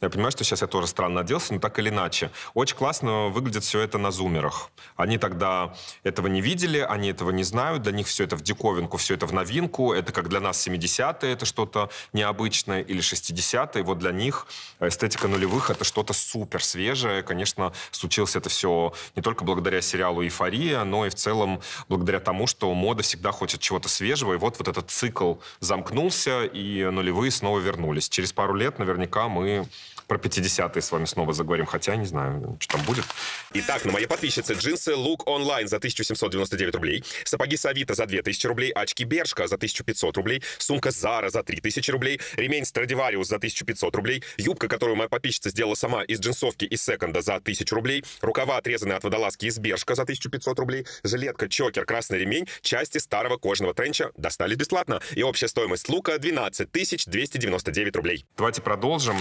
Я понимаю, что сейчас я тоже странно оделся, но так или иначе. Очень классно выглядит все это на зумерах. Они тогда этого не видели, они этого не знают. Для них все это в диковинку, все это в новинку. Это как для нас семидесятые, это что-то необычное, или шестидесятые. Вот для них эстетика нулевых — это что-то супер свежее. Конечно, случилось это все не только благодаря сериалу «Эйфория», но и в целом благодаря тому, что мода всегда хочет чего-то свежего. И вот, вот этот цикл замкнулся, и нулевые снова вернулись. Через пару лет наверняка мы про пятидесятые с вами снова заговорим, хотя не знаю, что там будет. Итак, на моей подписчице джинсы «Лук онлайн» за тысячу семьсот девяносто девять рублей, сапоги «Савита» за две тысячи рублей, очки «Бершка» за тысячу пятьсот рублей, сумка «Зара» за три тысячи рублей, ремень «Страдивариус» за тысячу пятьсот рублей, юбка, которую моя подписчица сделала сама из джинсовки из «Секонда» за тысячу рублей, рукава, отрезанные от водолазки из «Бершка» за тысячу пятьсот рублей, жилетка, чокер, красный ремень, части старого кожаного тренча достались бесплатно. И общая стоимость лука — двенадцать тысяч двести девяносто девять рублей. Давайте продолжим.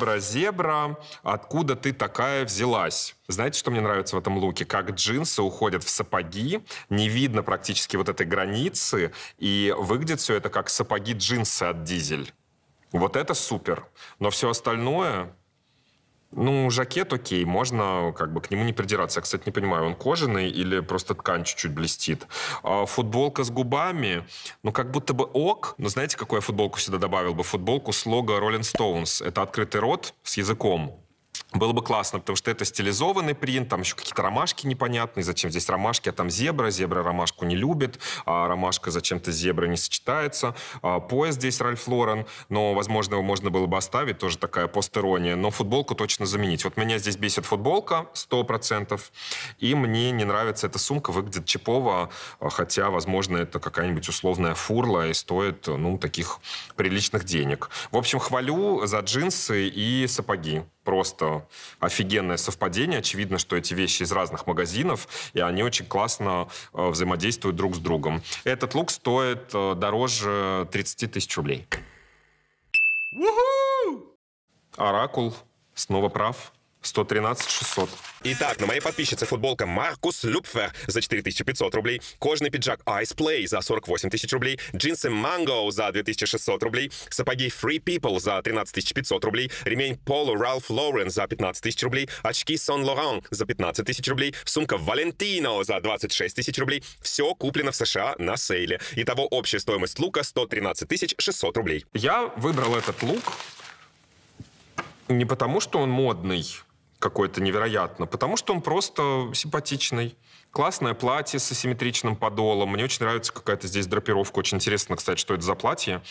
Зебра, зебра, откуда ты такая взялась? Знаете, что мне нравится в этом луке? Как джинсы уходят в сапоги, не видно практически вот этой границы, и выглядит все это как сапоги-джинсы от «Дизель». Вот это супер. Но все остальное... Ну, жакет окей, можно как бы к нему не придираться. Я, кстати, не понимаю, он кожаный или просто ткань чуть-чуть блестит. А футболка с губами, ну, как будто бы ок. Но знаете, какую я футболку сюда добавил бы? Футболку с лого Rolling Stones. Это открытый рот с языком. Было бы классно, потому что это стилизованный принт, там еще какие-то ромашки непонятные, зачем здесь ромашки, а там зебра, зебра ромашку не любит, а ромашка зачем-то с зеброй не сочетается, а пояс здесь Ральф Лорен, но, возможно, его можно было бы оставить, тоже такая постерония, но футболку точно заменить. Вот меня здесь бесит футболка сто процентов, и мне не нравится эта сумка, выглядит чипово, хотя, возможно, это какая-нибудь условная фурла и стоит, ну, таких приличных денег. В общем, хвалю за джинсы и сапоги. Просто офигенное совпадение. Очевидно, что эти вещи из разных магазинов, и они очень классно э, взаимодействуют друг с другом. Этот лук стоит э, дороже тридцати тысяч рублей. Оракул снова прав. сто тринадцать шестьсот. Итак, на моей подписчице футболка Маркус Люпфер за четыре тысячи пятьсот рублей, кожаный пиджак Ice Play за сорок восемь тысяч рублей, джинсы Mango за две тысячи шестьсот рублей, сапоги Free People за тринадцать тысяч пятьсот рублей, ремень Polo Ralph Lauren за пятнадцать тысяч рублей, очки Saint Laurent за пятнадцать тысяч рублей, сумка Valentino за двадцать шесть тысяч рублей. Все куплено в США на сейле. Итого общая стоимость лука сто тринадцать тысяч шестьсот рублей. Я выбрал этот лук не потому, что он модный, какой-то невероятно, потому что он просто симпатичный. Классное платье с асимметричным подолом. Мне очень нравится какая-то здесь драпировка. Очень интересно, кстати, что это за платье.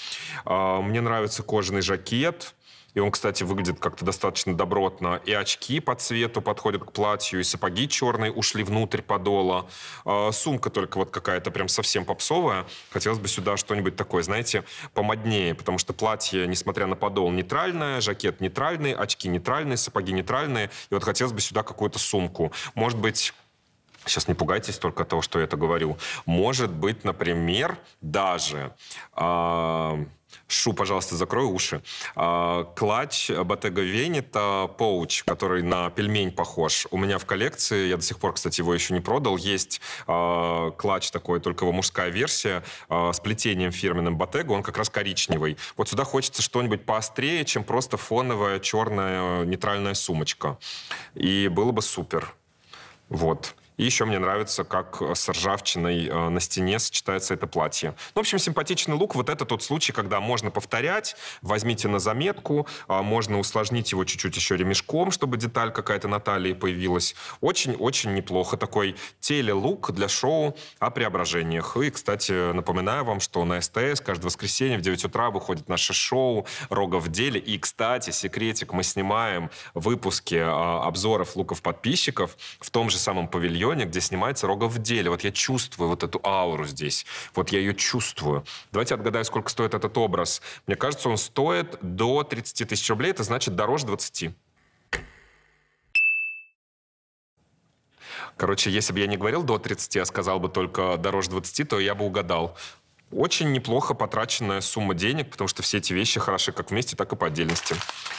Мне нравится кожаный жакет. И он, кстати, выглядит как-то достаточно добротно. И очки по цвету подходят к платью, и сапоги черные ушли внутрь подола. Э, сумка только вот какая-то прям совсем попсовая. Хотелось бы сюда что-нибудь такое, знаете, помоднее. Потому что платье, несмотря на подол, нейтральное, жакет нейтральный, очки нейтральные, сапоги нейтральные. И вот хотелось бы сюда какую-то сумку. Может быть... сейчас не пугайтесь только того, что я это говорю, может быть, например, даже... Э, Шу, пожалуйста, закрой уши. А, клатч Bottega Veneta Pouch, который на пельмень похож. У меня в коллекции, я до сих пор, кстати, его еще не продал, есть а, клатч такой, только его мужская версия, а, с плетением фирменным Bottega, он как раз коричневый. Вот сюда хочется что-нибудь поострее, чем просто фоновая черная нейтральная сумочка. И было бы супер. Вот. И еще мне нравится, как с ржавчиной на стене сочетается это платье. Ну, в общем, симпатичный лук. Вот это тот случай, когда можно повторять, возьмите на заметку, можно усложнить его чуть-чуть еще ремешком, чтобы деталь какая-то на талии появилась. Очень-очень неплохо. Такой теле-лук для шоу о преображениях. И, кстати, напоминаю вам, что на СТС каждое воскресенье в девять утра выходит наше шоу «Рогов в деле». И, кстати, секретик, мы снимаем выпуски обзоров луков подписчиков в том же самом павильоне, где снимается Рогов в деле. Вот я чувствую вот эту ауру здесь. Вот я ее чувствую. Давайте отгадаю, сколько стоит этот образ. Мне кажется, он стоит до тридцати тысяч рублей. Это значит дороже двадцати. Короче, если бы я не говорил до тридцати, а сказал бы только дороже двадцати, то я бы угадал. Очень неплохо потраченная сумма денег, потому что все эти вещи хороши как вместе, так и по отдельности.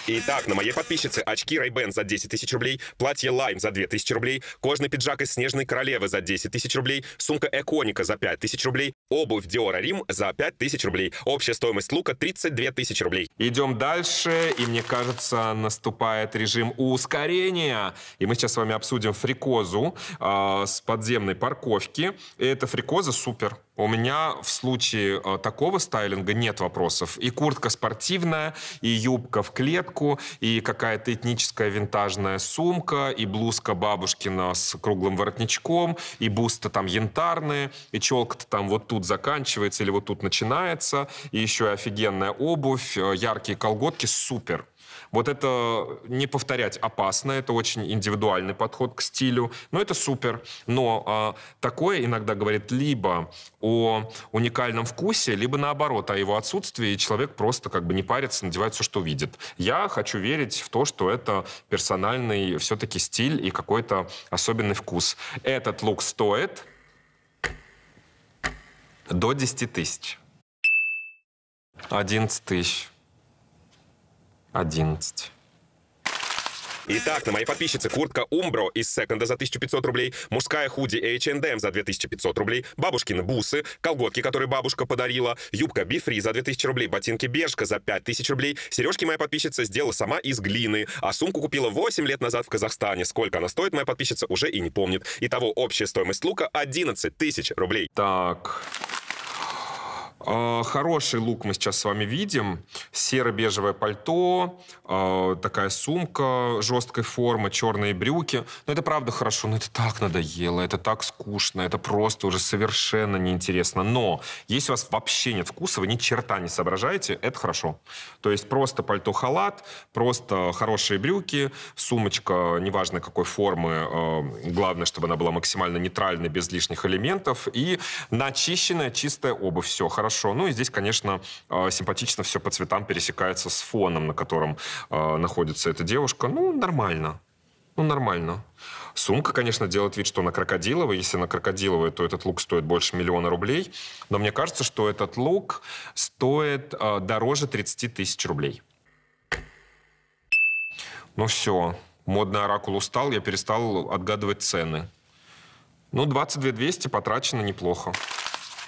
Итак, на моей подписчице очки Ray-Ban за десять тысяч рублей, платье Lime за две тысячи рублей, кожный пиджак из Снежной Королевы за десять тысяч рублей, сумка Эконика за пять тысяч рублей, обувь Dior Rim за пять тысяч рублей. Общая стоимость лука тридцать две тысячи рублей. Идем дальше, и мне кажется, наступает режим ускорения. И мы сейчас с вами обсудим фрикозу э, с подземной парковки. И эта фрикоза супер. У меня в случае такого стайлинга нет вопросов. И куртка спортивная, и юбка в клетку, и какая-то этническая винтажная сумка, и блузка бабушкина с круглым воротничком, и бусты там янтарные, и челка-то там вот тут заканчивается или вот тут начинается, и еще и офигенная обувь, яркие колготки, супер. Вот это не повторять опасно, это очень индивидуальный подход к стилю, но это супер. Но э, такое иногда говорит либо о уникальном вкусе, либо наоборот, о его отсутствии, и человек просто как бы не парится, надевает все, что видит. Я хочу верить в то, что это персональный все-таки стиль и какой-то особенный вкус. Этот лук стоит до десяти тысяч. одиннадцать тысяч. одиннадцать. Итак, на моей подписчице куртка Umbro из Секонда за тысячу пятьсот рублей, мужская худи эйч энд эм за две тысячи пятьсот рублей, бабушкины бусы, колготки, которые бабушка подарила, юбка Бифри за две тысячи рублей, ботинки Бежка за пять тысяч рублей, сережки моя подписчица сделала сама из глины, а сумку купила восемь лет назад в Казахстане. Сколько она стоит, моя подписчица уже и не помнит. Итого общая стоимость лука одиннадцать тысяч рублей. Так... Хороший лук мы сейчас с вами видим. Серо-бежевое пальто, такая сумка жесткой формы, черные брюки. Но это правда хорошо, но это так надоело, это так скучно, это просто уже совершенно неинтересно. Но если у вас вообще нет вкуса, вы ни черта не соображаете, это хорошо. То есть просто пальто-халат, просто хорошие брюки, сумочка, неважно какой формы, главное, чтобы она была максимально нейтральной, без лишних элементов, и начищенная, чистая обувь. Все, хорошо. Ну и здесь, конечно, симпатично все по цветам пересекается с фоном, на котором находится эта девушка. Ну, нормально. Ну, нормально. Сумка, конечно, делает вид, что она крокодиловая. Если она крокодиловая, то этот лук стоит больше миллиона рублей. Но мне кажется, что этот лук стоит дороже тридцати тысяч рублей. Ну все. Модный оракул устал, я перестал отгадывать цены. Ну, двадцать две тысячи двести потрачено неплохо.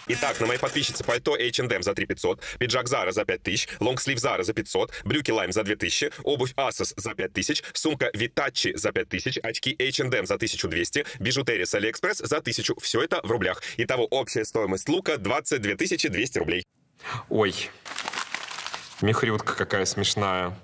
Итак, на моей подписчице пальто эйч энд эм за три тысячи пятьсот, пиджак Zara за пять тысяч, лонгслив Zara за пятьсот, брюки Lime за две тысячи, обувь Asos за пять тысяч, сумка Vitacci за пять тысяч, очки эйч энд эм за тысячу двести, бижутерия с Алиэкспресс за тысячу. Все это в рублях. Итого общая стоимость лука двадцать две тысячи двести рублей. Ой, михрютка какая смешная.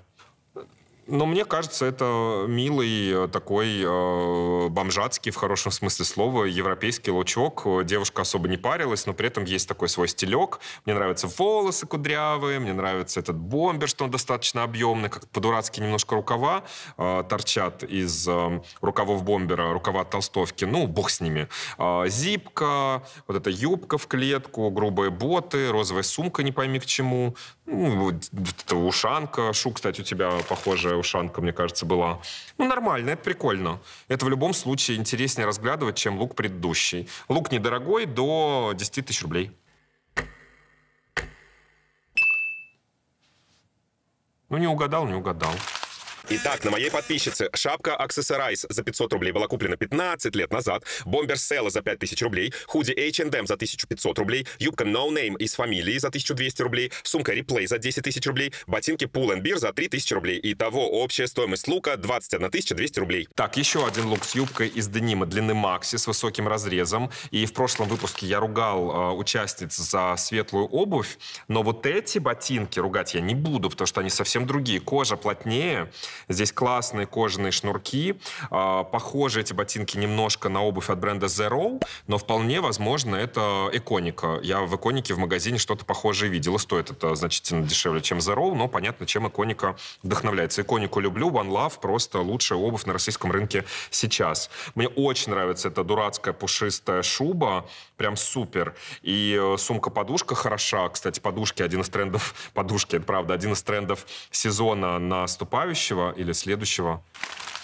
Но мне кажется, это милый такой э, бомжатский, в хорошем смысле слова, европейский лучок. Девушка особо не парилась, но при этом есть такой свой стилек. Мне нравятся волосы кудрявые, мне нравится этот бомбер, что он достаточно объемный, как по-дурацки немножко рукава э, торчат из э, рукавов бомбера, рукава от толстовки. Ну, бог с ними. Э, зипка, вот эта юбка в клетку, грубые боты, розовая сумка, не пойми к чему. Ну, вот, вот эта ушанка. Шу, кстати, у тебя похожая ушанка, мне кажется, была. Ну, нормально, это прикольно. Это в любом случае интереснее разглядывать, чем лук предыдущий. Лук недорогой, до десяти тысяч рублей. Ну, не угадал, не угадал. Итак, на моей подписчице шапка Accessorize за пятьсот рублей была куплена пятнадцать лет назад, бомбер Sella за пять тысяч рублей, худи эйч энд эм за тысячу пятьсот рублей, юбка No Name из фамилии за тысячу двести рублей, сумка Replay за десять тысяч рублей, ботинки Pull энд Beer за три тысячи рублей. Итого общая стоимость лука двадцать одна тысяча двести рублей. Так, еще один лук с юбкой из денима длины Макси с высоким разрезом. И в прошлом выпуске я ругал э, участниц за светлую обувь, но вот эти ботинки ругать я не буду, потому что они совсем другие. Кожа плотнее. Здесь классные кожаные шнурки. Похожи эти ботинки немножко на обувь от бренда Zero, но вполне возможно это Эконика. Я в Эконике в магазине что-то похожее видел. И стоит это значительно дешевле, чем Zero, но понятно, чем Эконика вдохновляется. Эконику люблю, One Love просто лучшая обувь на российском рынке сейчас. Мне очень нравится эта дурацкая пушистая шуба, прям супер. И сумка-подушка хороша. Кстати, подушки один из трендов, подушки, это правда, один из трендов сезона наступающего. Или следующего.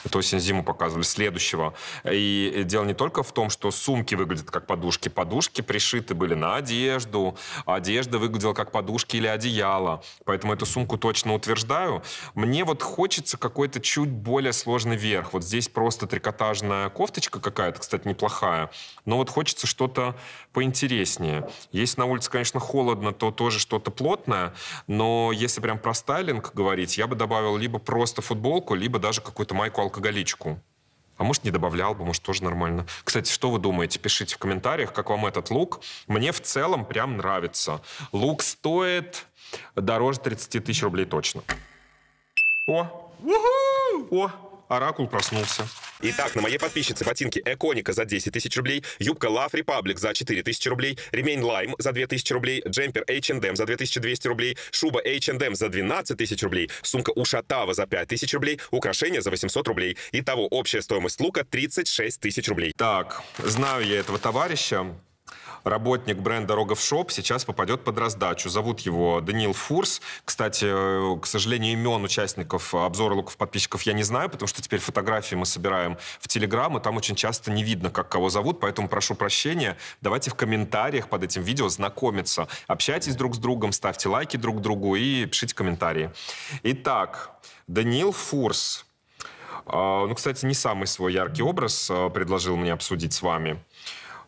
Это осень-зиму показывали. Следующего. И дело не только в том, что сумки выглядят как подушки. Подушки пришиты были на одежду. Одежда выглядела как подушки или одеяло. Поэтому эту сумку точно утверждаю. Мне вот хочется какой-то чуть более сложный верх. Вот здесь просто трикотажная кофточка какая-то, кстати, неплохая. Но вот хочется что-то поинтереснее. Если на улице, конечно, холодно, то тоже что-то плотное. Но если прям про стайлинг говорить, я бы добавил либо просто футболку, либо даже какую-то майку-алкоголичку. А может, не добавлял бы, может, тоже нормально. Кстати, что вы думаете? Пишите в комментариях, как вам этот лук. Мне в целом прям нравится. Лук стоит дороже тридцати тысяч рублей точно. О! О! Оракул проснулся. Итак, на моей подписчице ботинки Эконика за десять тысяч рублей, юбка Love Republic за четыре тысячи рублей, ремень Lime за две тысячи рублей, джемпер эйч энд эм за две тысячи двести рублей, шуба эйч энд эм за двенадцать тысяч рублей, сумка у Шатава за пять тысяч рублей, украшения за восемьсот рублей. Итого общая стоимость лука тридцать шесть тысяч рублей. Так, знаю я этого товарища. Работник бренда Рогов Шоп сейчас попадет под раздачу. Зовут его Даниил Фурс. Кстати, к сожалению, имен участников обзора луков подписчиков я не знаю, потому что теперь фотографии мы собираем в Telegram, и там очень часто не видно, как кого зовут, поэтому прошу прощения. Давайте в комментариях под этим видео знакомиться. Общайтесь друг с другом, ставьте лайки друг другу и пишите комментарии. Итак, Даниил Фурс. Ну, кстати, не самый свой яркий образ предложил мне обсудить с вами.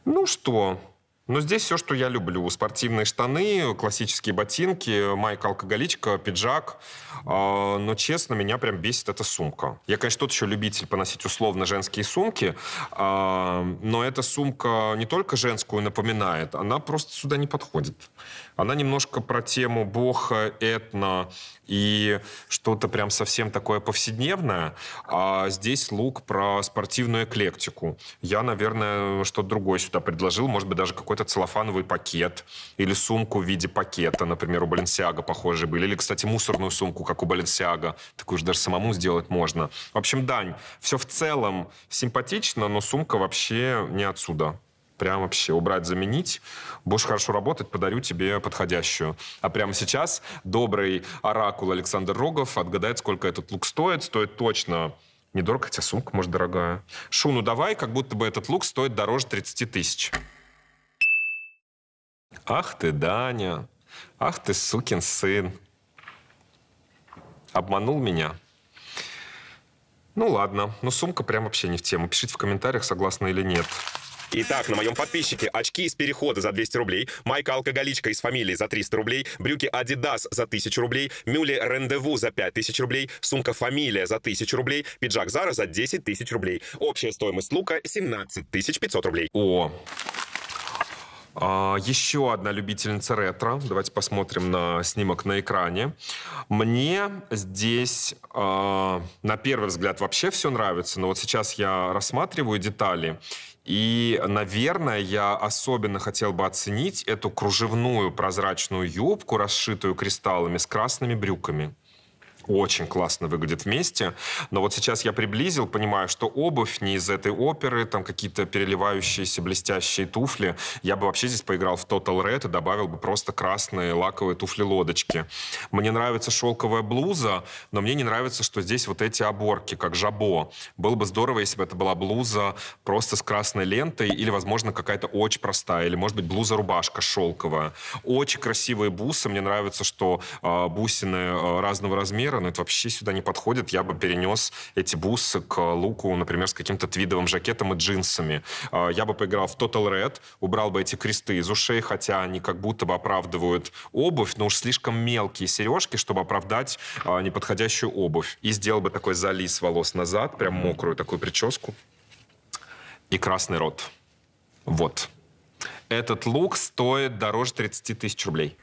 Ну что... Но здесь все, что я люблю. Спортивные штаны, классические ботинки, майка-алкоголичка, пиджак. Но, честно, меня прям бесит эта сумка. Я, конечно, тот еще любитель поносить условно женские сумки, но эта сумка не только женскую напоминает, она просто сюда не подходит. Она немножко про тему бохо, этно и что-то прям совсем такое повседневное. А здесь лук про спортивную эклектику. Я, наверное, что-то другое сюда предложил, может быть, даже какой-то целлофановый пакет или сумку в виде пакета, например, у Balenciaga похожие были. Или, кстати, мусорную сумку, как у Balenciaga. Такую же даже самому сделать можно. В общем, Дань, все в целом симпатично, но сумка вообще не отсюда. Прям вообще убрать, заменить. Будешь хорошо работать, подарю тебе подходящую. А прямо сейчас добрый оракул Александр Рогов отгадает, сколько этот лук стоит. Стоит точно... Недорого, хотя сумка, может, дорогая. Шуну давай, как будто бы этот лук стоит дороже тридцати тысяч. Ах ты, Даня, ах ты, сукин сын. Обманул меня. Ну ладно, но сумка прям вообще не в тему. Пишите в комментариях, согласны или нет. Итак, на моем подписчике очки из Перехода за двести рублей, майка-алкоголичка из фамилии за триста рублей, брюки Adidas за тысячу рублей, мюли Рендеву за пять тысяч рублей, сумка Фамилия за тысячу рублей, пиджак Zara за десять тысяч рублей. Общая стоимость лука семнадцать тысяч пятьсот рублей. О! Еще одна любительница ретро. Давайте посмотрим на снимок на экране. Мне здесь э, на первый взгляд вообще все нравится, но вот сейчас я рассматриваю детали. И, наверное, я особенно хотел бы оценить эту кружевную прозрачную юбку, расшитую кристаллами, с красными брюками. очень классно выглядят вместе. Но вот сейчас я приблизил, понимаю, что обувь не из этой оперы, там какие-то переливающиеся блестящие туфли. Я бы вообще здесь поиграл в Total Red и добавил бы просто красные лаковые туфли-лодочки. Мне нравится шелковая блуза, но мне не нравится, что здесь вот эти оборки, как жабо. Было бы здорово, если бы это была блуза просто с красной лентой или, возможно, какая-то очень простая, или, может быть, блуза-рубашка шелковая. Очень красивые бусы. Мне нравится, что э, бусины э, разного размера, но это вообще сюда не подходит. Я бы перенес эти бусы к луку, например, с каким-то твидовым жакетом и джинсами. Э, я бы поиграл в Total Red, убрал бы эти кресты из ушей, хотя они как будто бы оправдывают обувь, но уж слишком мелкие сережки, чтобы оправдать э, неподходящую обувь. И сделал бы такой залис волос назад, прям мокрую такую прическу. И красный рот. Вот. Этот лук стоит дороже тридцати тысяч рублей.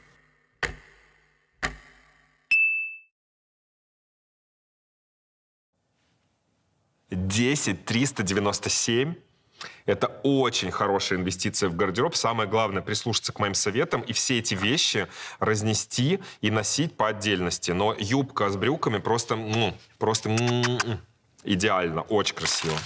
десять триста девяносто семь. Это очень хорошая инвестиция в гардероб. Самое главное, прислушаться к моим советам и все эти вещи разнести и носить по отдельности. Но юбка с брюками просто, ну, просто м-м-м, идеально, очень красиво.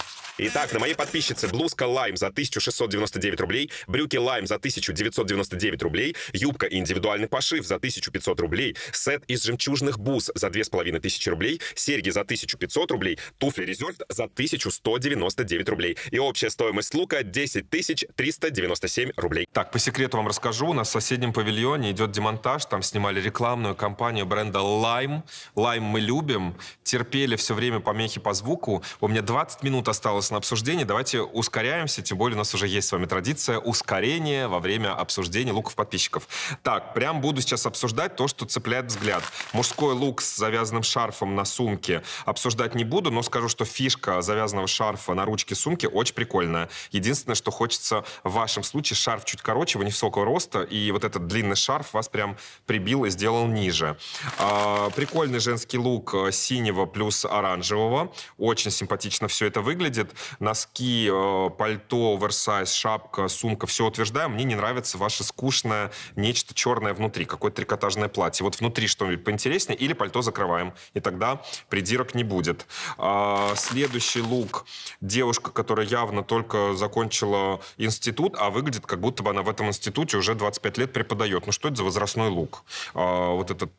Итак, на моей подписчице блузка лайм за тысячу шестьсот девяносто девять рублей, брюки лайм за тысячу девятьсот девяносто девять рублей, юбка индивидуальный пошив за тысячу пятьсот рублей, сет из жемчужных бус за две тысячи пятьсот рублей, серьги за тысячу пятьсот рублей, туфли резерв за тысячу сто девяносто девять рублей. И общая стоимость лука десять тысяч триста девяносто семь рублей. Так, по секрету вам расскажу. У нас в соседнем павильоне идет демонтаж. Там снимали рекламную кампанию бренда лайм. Лайм мы любим. Терпели все время помехи по звуку. У меня двадцать минут осталось на обсуждение. Давайте ускоряемся, тем более у нас уже есть с вами традиция ускорения во время обсуждения луков подписчиков. Так, прям буду сейчас обсуждать то, что цепляет взгляд. Мужской лук с завязанным шарфом на сумке обсуждать не буду, но скажу, что фишка завязанного шарфа на ручке сумки очень прикольная. Единственное, что хочется в вашем случае, шарф чуть короче, вы невысокого роста, и вот этот длинный шарф вас прям прибил и сделал ниже. А, прикольный женский лук синего плюс оранжевого. Очень симпатично все это выглядит. Носки, пальто, оверсайз, шапка, сумка, все утверждаю. Мне не нравится ваше скучное нечто черное внутри, какое-то трикотажное платье. Вот внутри что-нибудь поинтереснее или пальто закрываем, и тогда придирок не будет. А, следующий лук. Девушка, которая явно только закончила институт, а выглядит, как будто бы она в этом институте уже двадцать пять лет преподает. Ну что это за возрастной лук? А, вот этот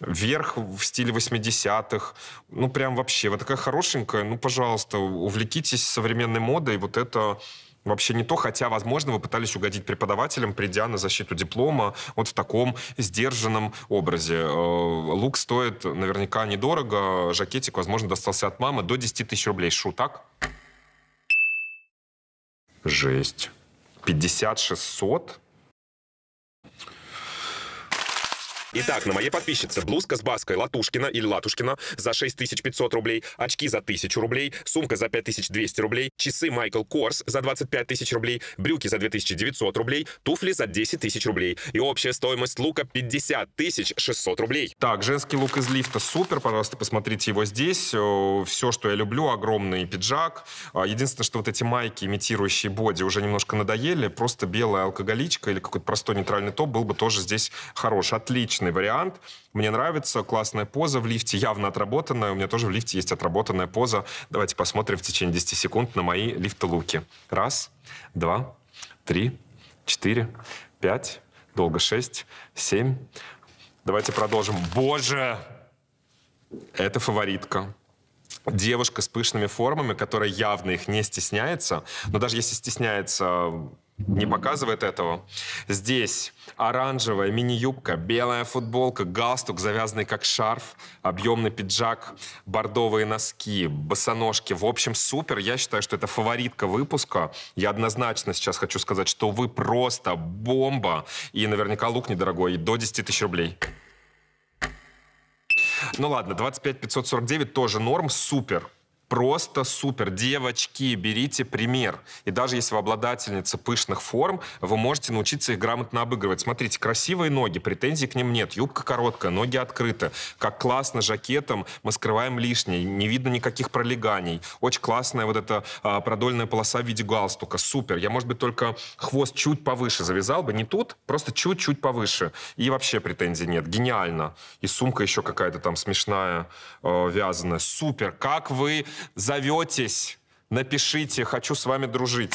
верх в стиле восьмидесятых. Ну прям вообще, вот такая хорошенькая, ну пожалуйста, увлекитесь современной модой, вот это вообще не то, хотя, возможно, вы пытались угодить преподавателям, придя на защиту диплома вот в таком сдержанном образе. Лук стоит наверняка недорого, жакетик, возможно, достался от мамы, до десяти тысяч рублей. Шу, так? Жесть. пятьдесят шестьсот? Итак, на моей подписчице блузка с баской Латушкина или Латушкина за шесть тысяч пятьсот рублей, очки за тысячу рублей, сумка за пять тысяч двести рублей, часы Майкл Корс за двадцать пять тысяч рублей, брюки за две тысячи девятьсот рублей, туфли за десять тысяч рублей. И общая стоимость лука пятьдесят тысяч шестьсот рублей. Так, женский лук из лифта супер, пожалуйста, посмотрите его здесь. Все, что я люблю, огромный пиджак. Единственное, что вот эти майки, имитирующие боди, уже немножко надоели. Просто белая алкоголичка или какой-то простой нейтральный топ был бы тоже здесь хорош. Отлично. Вариант. Мне нравится. Классная поза в лифте, явно отработанная. У меня тоже в лифте есть отработанная поза. Давайте посмотрим в течение десяти секунд на мои лифт-луки. Раз, два, три, четыре, пять, долго шесть, семь. Давайте продолжим. Боже! Это фаворитка. Девушка с пышными формами, которая явно их не стесняется. Но даже если стесняется, не показывает этого. Здесь оранжевая мини-юбка, белая футболка, галстук, завязанный как шарф, объемный пиджак, бордовые носки, босоножки. В общем, супер. Я считаю, что это фаворитка выпуска. Я однозначно сейчас хочу сказать, что вы просто бомба. И наверняка лук недорогой, до десяти тысяч рублей. Ну ладно, двадцать пять тысяч пятьсот сорок девять тоже норм, супер. просто супер. Девочки, берите пример. И даже если вы обладательница пышных форм, вы можете научиться их грамотно обыгрывать. Смотрите, красивые ноги, претензий к ним нет. Юбка короткая, ноги открыты. Как классно жакетом мы скрываем лишнее. Не видно никаких пролеганий. Очень классная вот эта а, продольная полоса в виде галстука. Супер. Я, может быть, только хвост чуть повыше завязал бы. Не тут, просто чуть-чуть повыше. И вообще претензий нет. Гениально. И сумка еще какая-то там смешная, э, вязаная. Супер. Как вы зоветесь? Напишите. Хочу с вами дружить.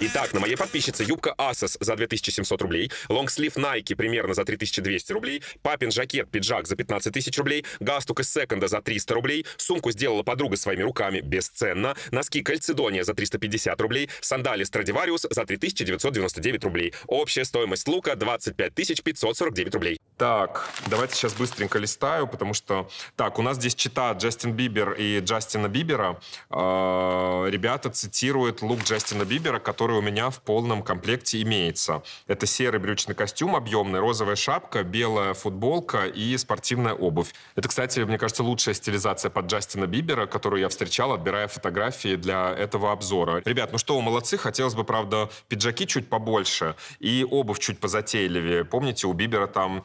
Итак, на моей подписчице юбка Asos за две тысячи семьсот рублей, лонгслив Nike примерно за три тысячи двести рублей, папин жакет, пиджак за пятнадцать тысяч рублей, галстук из секонда за триста рублей, сумку сделала подруга своими руками бесценно, носки Кальцедония за триста пятьдесят рублей, сандали Страдивариус за три тысячи девятьсот девяносто девять рублей. Общая стоимость лука двадцать пять тысяч пятьсот сорок девять рублей. Так, давайте сейчас быстренько листаю, потому что... Так, у нас здесь чита Джастин Бибер и Джастина Бибера. Э-э, ребята цитируют лук Джастина Бибера, который у меня в полном комплекте имеется. Это серый брючный костюм объемный, розовая шапка, белая футболка и спортивная обувь. Это, кстати, мне кажется, лучшая стилизация под Джастина Бибера, которую я встречал, отбирая фотографии для этого обзора. Ребят, ну что, молодцы. Хотелось бы, правда, пиджаки чуть побольше и обувь чуть позатейливее. Помните, у Бибера там...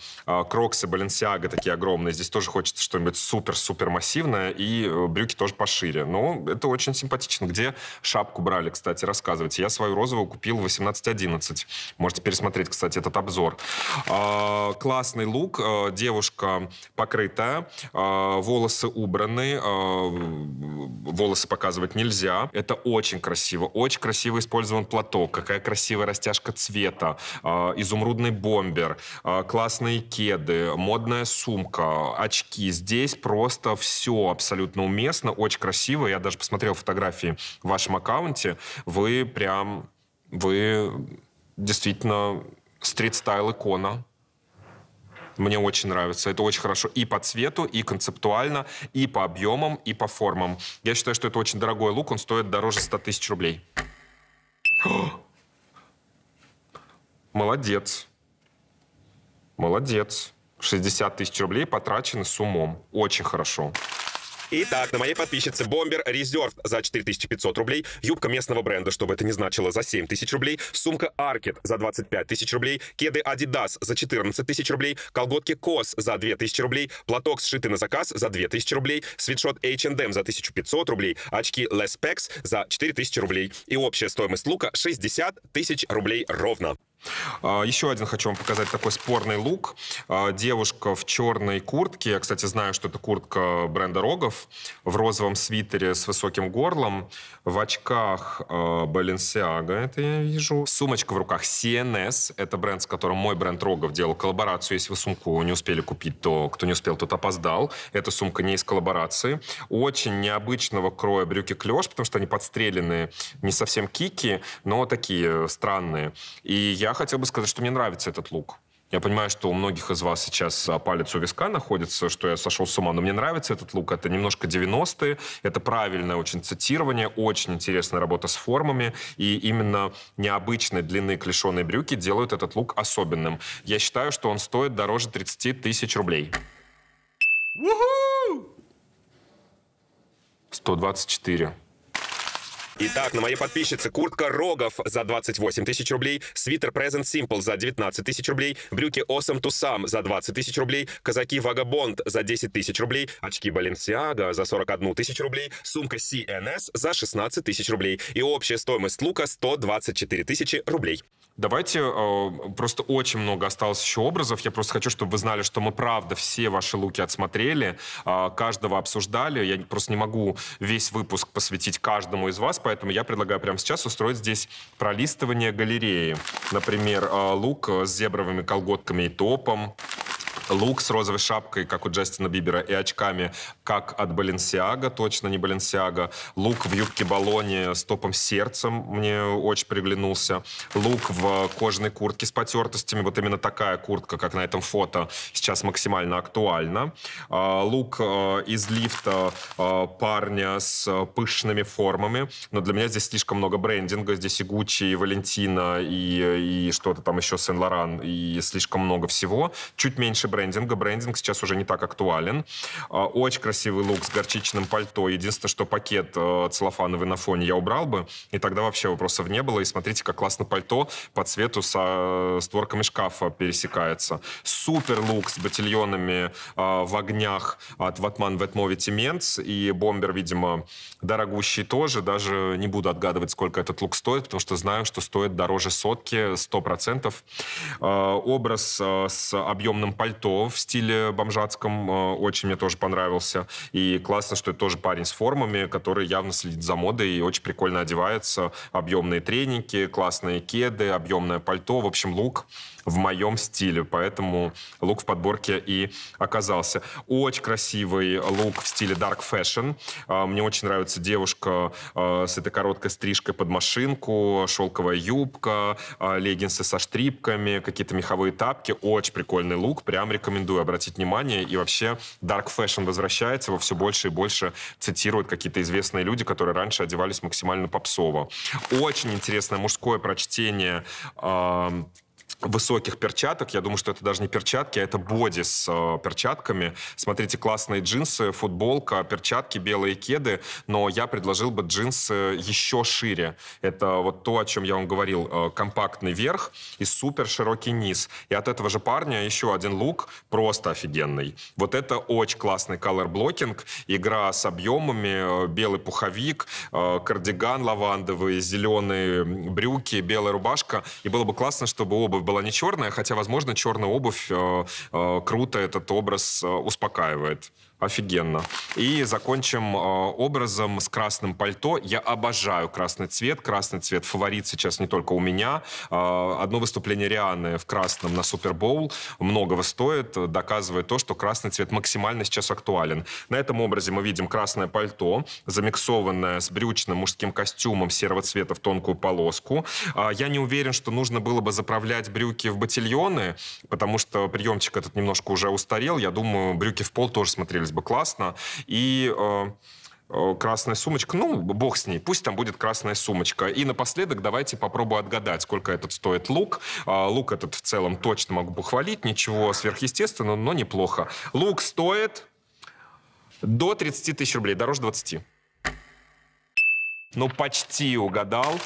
Кроксы, Баленсиага такие огромные. Здесь тоже хочется что-нибудь супер-супер массивное. И брюки тоже пошире. Ну, это очень симпатично. Где шапку брали, кстати, рассказывайте. Я свою розовую купил в восемнадцать одиннадцать. Можете пересмотреть, кстати, этот обзор. А, классный лук. А, девушка покрытая. А, волосы убраны. А, волосы показывать нельзя. Это очень красиво. Очень красиво использован платок. Какая красивая растяжка цвета. А, изумрудный бомбер. А, классный кеды, модная сумка, очки. Здесь просто все абсолютно уместно, очень красиво. Я даже посмотрел фотографии в вашем аккаунте. Вы прям, вы действительно стрит-стайл икона. Мне очень нравится. Это очень хорошо и по цвету, и концептуально, и по объемам, и по формам. Я считаю, что это очень дорогой лук. Он стоит дороже ста тысяч рублей. Молодец. Молодец. шестьдесят тысяч рублей потрачены с умом. Очень хорошо. Итак, на моей подписчице бомбер Резерв за четыре тысячи пятьсот рублей, юбка местного бренда, чтобы это не значило, за семь тысяч рублей, сумка Аркет за двадцать пять тысяч рублей, кеды Адидас за четырнадцать тысяч рублей, колготки Кос за две тысячи рублей, платок сшитый на заказ за две тысячи рублей, свитшот эйч энд эм за тысячу пятьсот рублей, очки Леспекс за четыре тысячи рублей. И общая стоимость лука шестьдесят тысяч рублей ровно. Еще один хочу вам показать такой спорный лук. Девушка в черной куртке. Я, кстати, знаю, что это куртка бренда Рогов. В розовом свитере с высоким горлом. В очках Balenciaga, это я вижу. Сумочка в руках си эн эс. Это бренд, с которым мой бренд Рогов делал коллаборацию. Если вы сумку не успели купить, то кто не успел, тот опоздал. Эта сумка не из коллаборации. Очень необычного кроя брюки-клёш, потому что они подстреленные. Не совсем кики, но такие странные. И я Я хотел бы сказать, что мне нравится этот лук. Я понимаю, что у многих из вас сейчас палец у виска находится, что я сошел с ума, но мне нравится этот лук. Это немножко девяностые, это правильное очень цитирование, очень интересная работа с формами, и именно необычной длины клешеные брюки делают этот лук особенным. Я считаю, что он стоит дороже тридцати тысяч рублей. сто двадцать четыре. Итак, на моей подписчице куртка Рогов за двадцать восемь тысяч рублей, свитер Present Simple за девятнадцать тысяч рублей, брюки Awesome to Sam за двадцать тысяч рублей, казаки Vagabond за десять тысяч рублей, очки Balenciaga за сорок одну тысячу рублей, сумка си эн эс за шестнадцать тысяч рублей. И общая стоимость лука сто двадцать четыре тысячи рублей. Давайте, э, просто очень много осталось еще образов. Я просто хочу, чтобы вы знали, что мы, правда, все ваши луки отсмотрели, э, каждого обсуждали. Я просто не могу весь выпуск посвятить каждому из вас, поэтому я предлагаю прямо сейчас устроить здесь пролистывание галереи. Например, э, лук с зебровыми колготками и топом. Лук с розовой шапкой, как у Джастина Бибера, и очками, как от Balenciaga, точно не Balenciaga. Лук в юбке Болони с топом-сердцем мне очень приглянулся. Лук в кожаной куртке с потертостями. Вот именно такая куртка, как на этом фото, сейчас максимально актуальна. Лук из лифта парня с пышными формами. Но для меня здесь слишком много брендинга. Здесь и Гуччи, и Валентина, и, и что-то там еще, Сен-Лоран, и слишком много всего. Чуть меньше брендинга. брендинга. Брендинг сейчас уже не так актуален. Очень красивый лук с горчичным пальто. Единственное, что пакет целлофановый на фоне я убрал бы, и тогда вообще вопросов не было. И смотрите, как классно пальто по цвету со створками шкафа пересекается. Супер лук с ботильонами в огнях от Ватман Вэтмо Витименс. И бомбер, видимо, дорогущий тоже. Даже не буду отгадывать, сколько этот лук стоит, потому что знаю, что стоит дороже сотки, сто процентов. Образ с объемным пальто в стиле бомжатском очень мне тоже понравился. И классно, что это тоже парень с формами, который явно следит за модой и очень прикольно одевается. Объемные треники, классные кеды, объемное пальто. В общем, лук в моем стиле. Поэтому лук в подборке и оказался. Очень красивый лук в стиле dark fashion. Мне очень нравится девушка с этой короткой стрижкой под машинку, шелковая юбка, леггинсы со штрипками, какие-то меховые тапки. Очень прикольный лук. Прям рекомендую обратить внимание. И вообще dark fashion возвращается. Его все больше и больше цитируют какие-то известные люди, которые раньше одевались максимально попсово. Очень интересное мужское прочтение высоких перчаток. Я думаю, что это даже не перчатки, а это боди с э, перчатками. Смотрите, классные джинсы, футболка, перчатки, белые кеды, но я предложил бы джинсы еще шире. Это вот то, о чем я вам говорил. Э, компактный верх и супер широкий низ. И от этого же парня еще один лук просто офигенный. Вот это очень классный колор-блокинг, игра с объемами, э, белый пуховик, э, кардиган лавандовый, зеленые брюки, белая рубашка. И было бы классно, чтобы обувь была не черная, хотя, возможно, черная обувь э, э, круто этот образ э, успокаивает. Офигенно. И закончим э, образом с красным пальто. Я обожаю красный цвет. Красный цвет фаворит сейчас не только у меня. Э, одно выступление Рианы в красном на Супербоул многого стоит, доказывая то, что красный цвет максимально сейчас актуален. На этом образе мы видим красное пальто, замиксованное с брючным мужским костюмом серого цвета в тонкую полоску. Э, я не уверен, что нужно было бы заправлять брюки в ботильоны, потому что приемчик этот немножко уже устарел. Я думаю, брюки в пол тоже смотрелись бы классно. И э, э, красная сумочка, ну, бог с ней, пусть там будет красная сумочка. И напоследок давайте попробую отгадать, сколько этот стоит лук. Э, лук этот в целом точно могу похвалить, ничего сверхъестественного, но неплохо. Лук стоит до тридцати тысяч рублей, дороже двадцати. Ну, почти угадал.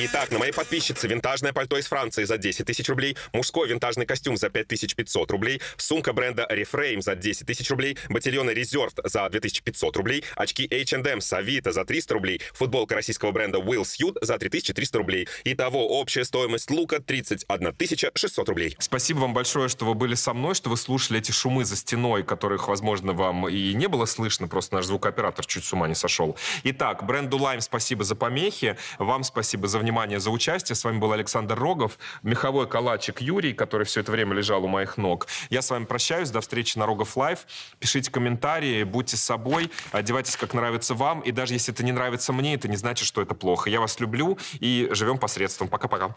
Итак, на моей подписчице винтажное пальто из Франции за десять тысяч рублей, мужской винтажный костюм за пять тысяч пятьсот рублей, сумка бренда Reframe за десять тысяч рублей, ботильоны Reserved за две тысячи пятьсот рублей, очки эйч энд эм с Авито за триста рублей, футболка российского бренда Will Suit за три тысячи триста рублей. Итого общая стоимость лука тридцать одна тысяча шестьсот рублей. Спасибо вам большое, что вы были со мной, что вы слушали эти шумы за стеной, которых, возможно, вам и не было слышно, просто наш звукооператор чуть с ума не сошел. Итак, бренду Lime спасибо за помехи, вам спасибо за внимание, за участие. С вами был Александр Рогов, меховой калачик Юрий, который все это время лежал у моих ног. Я с вами прощаюсь, до встречи на Рогов Лайв. Пишите комментарии, будьте собой, одевайтесь, как нравится вам, и даже если это не нравится мне, это не значит, что это плохо. Я вас люблю и живем посредством. Пока-пока.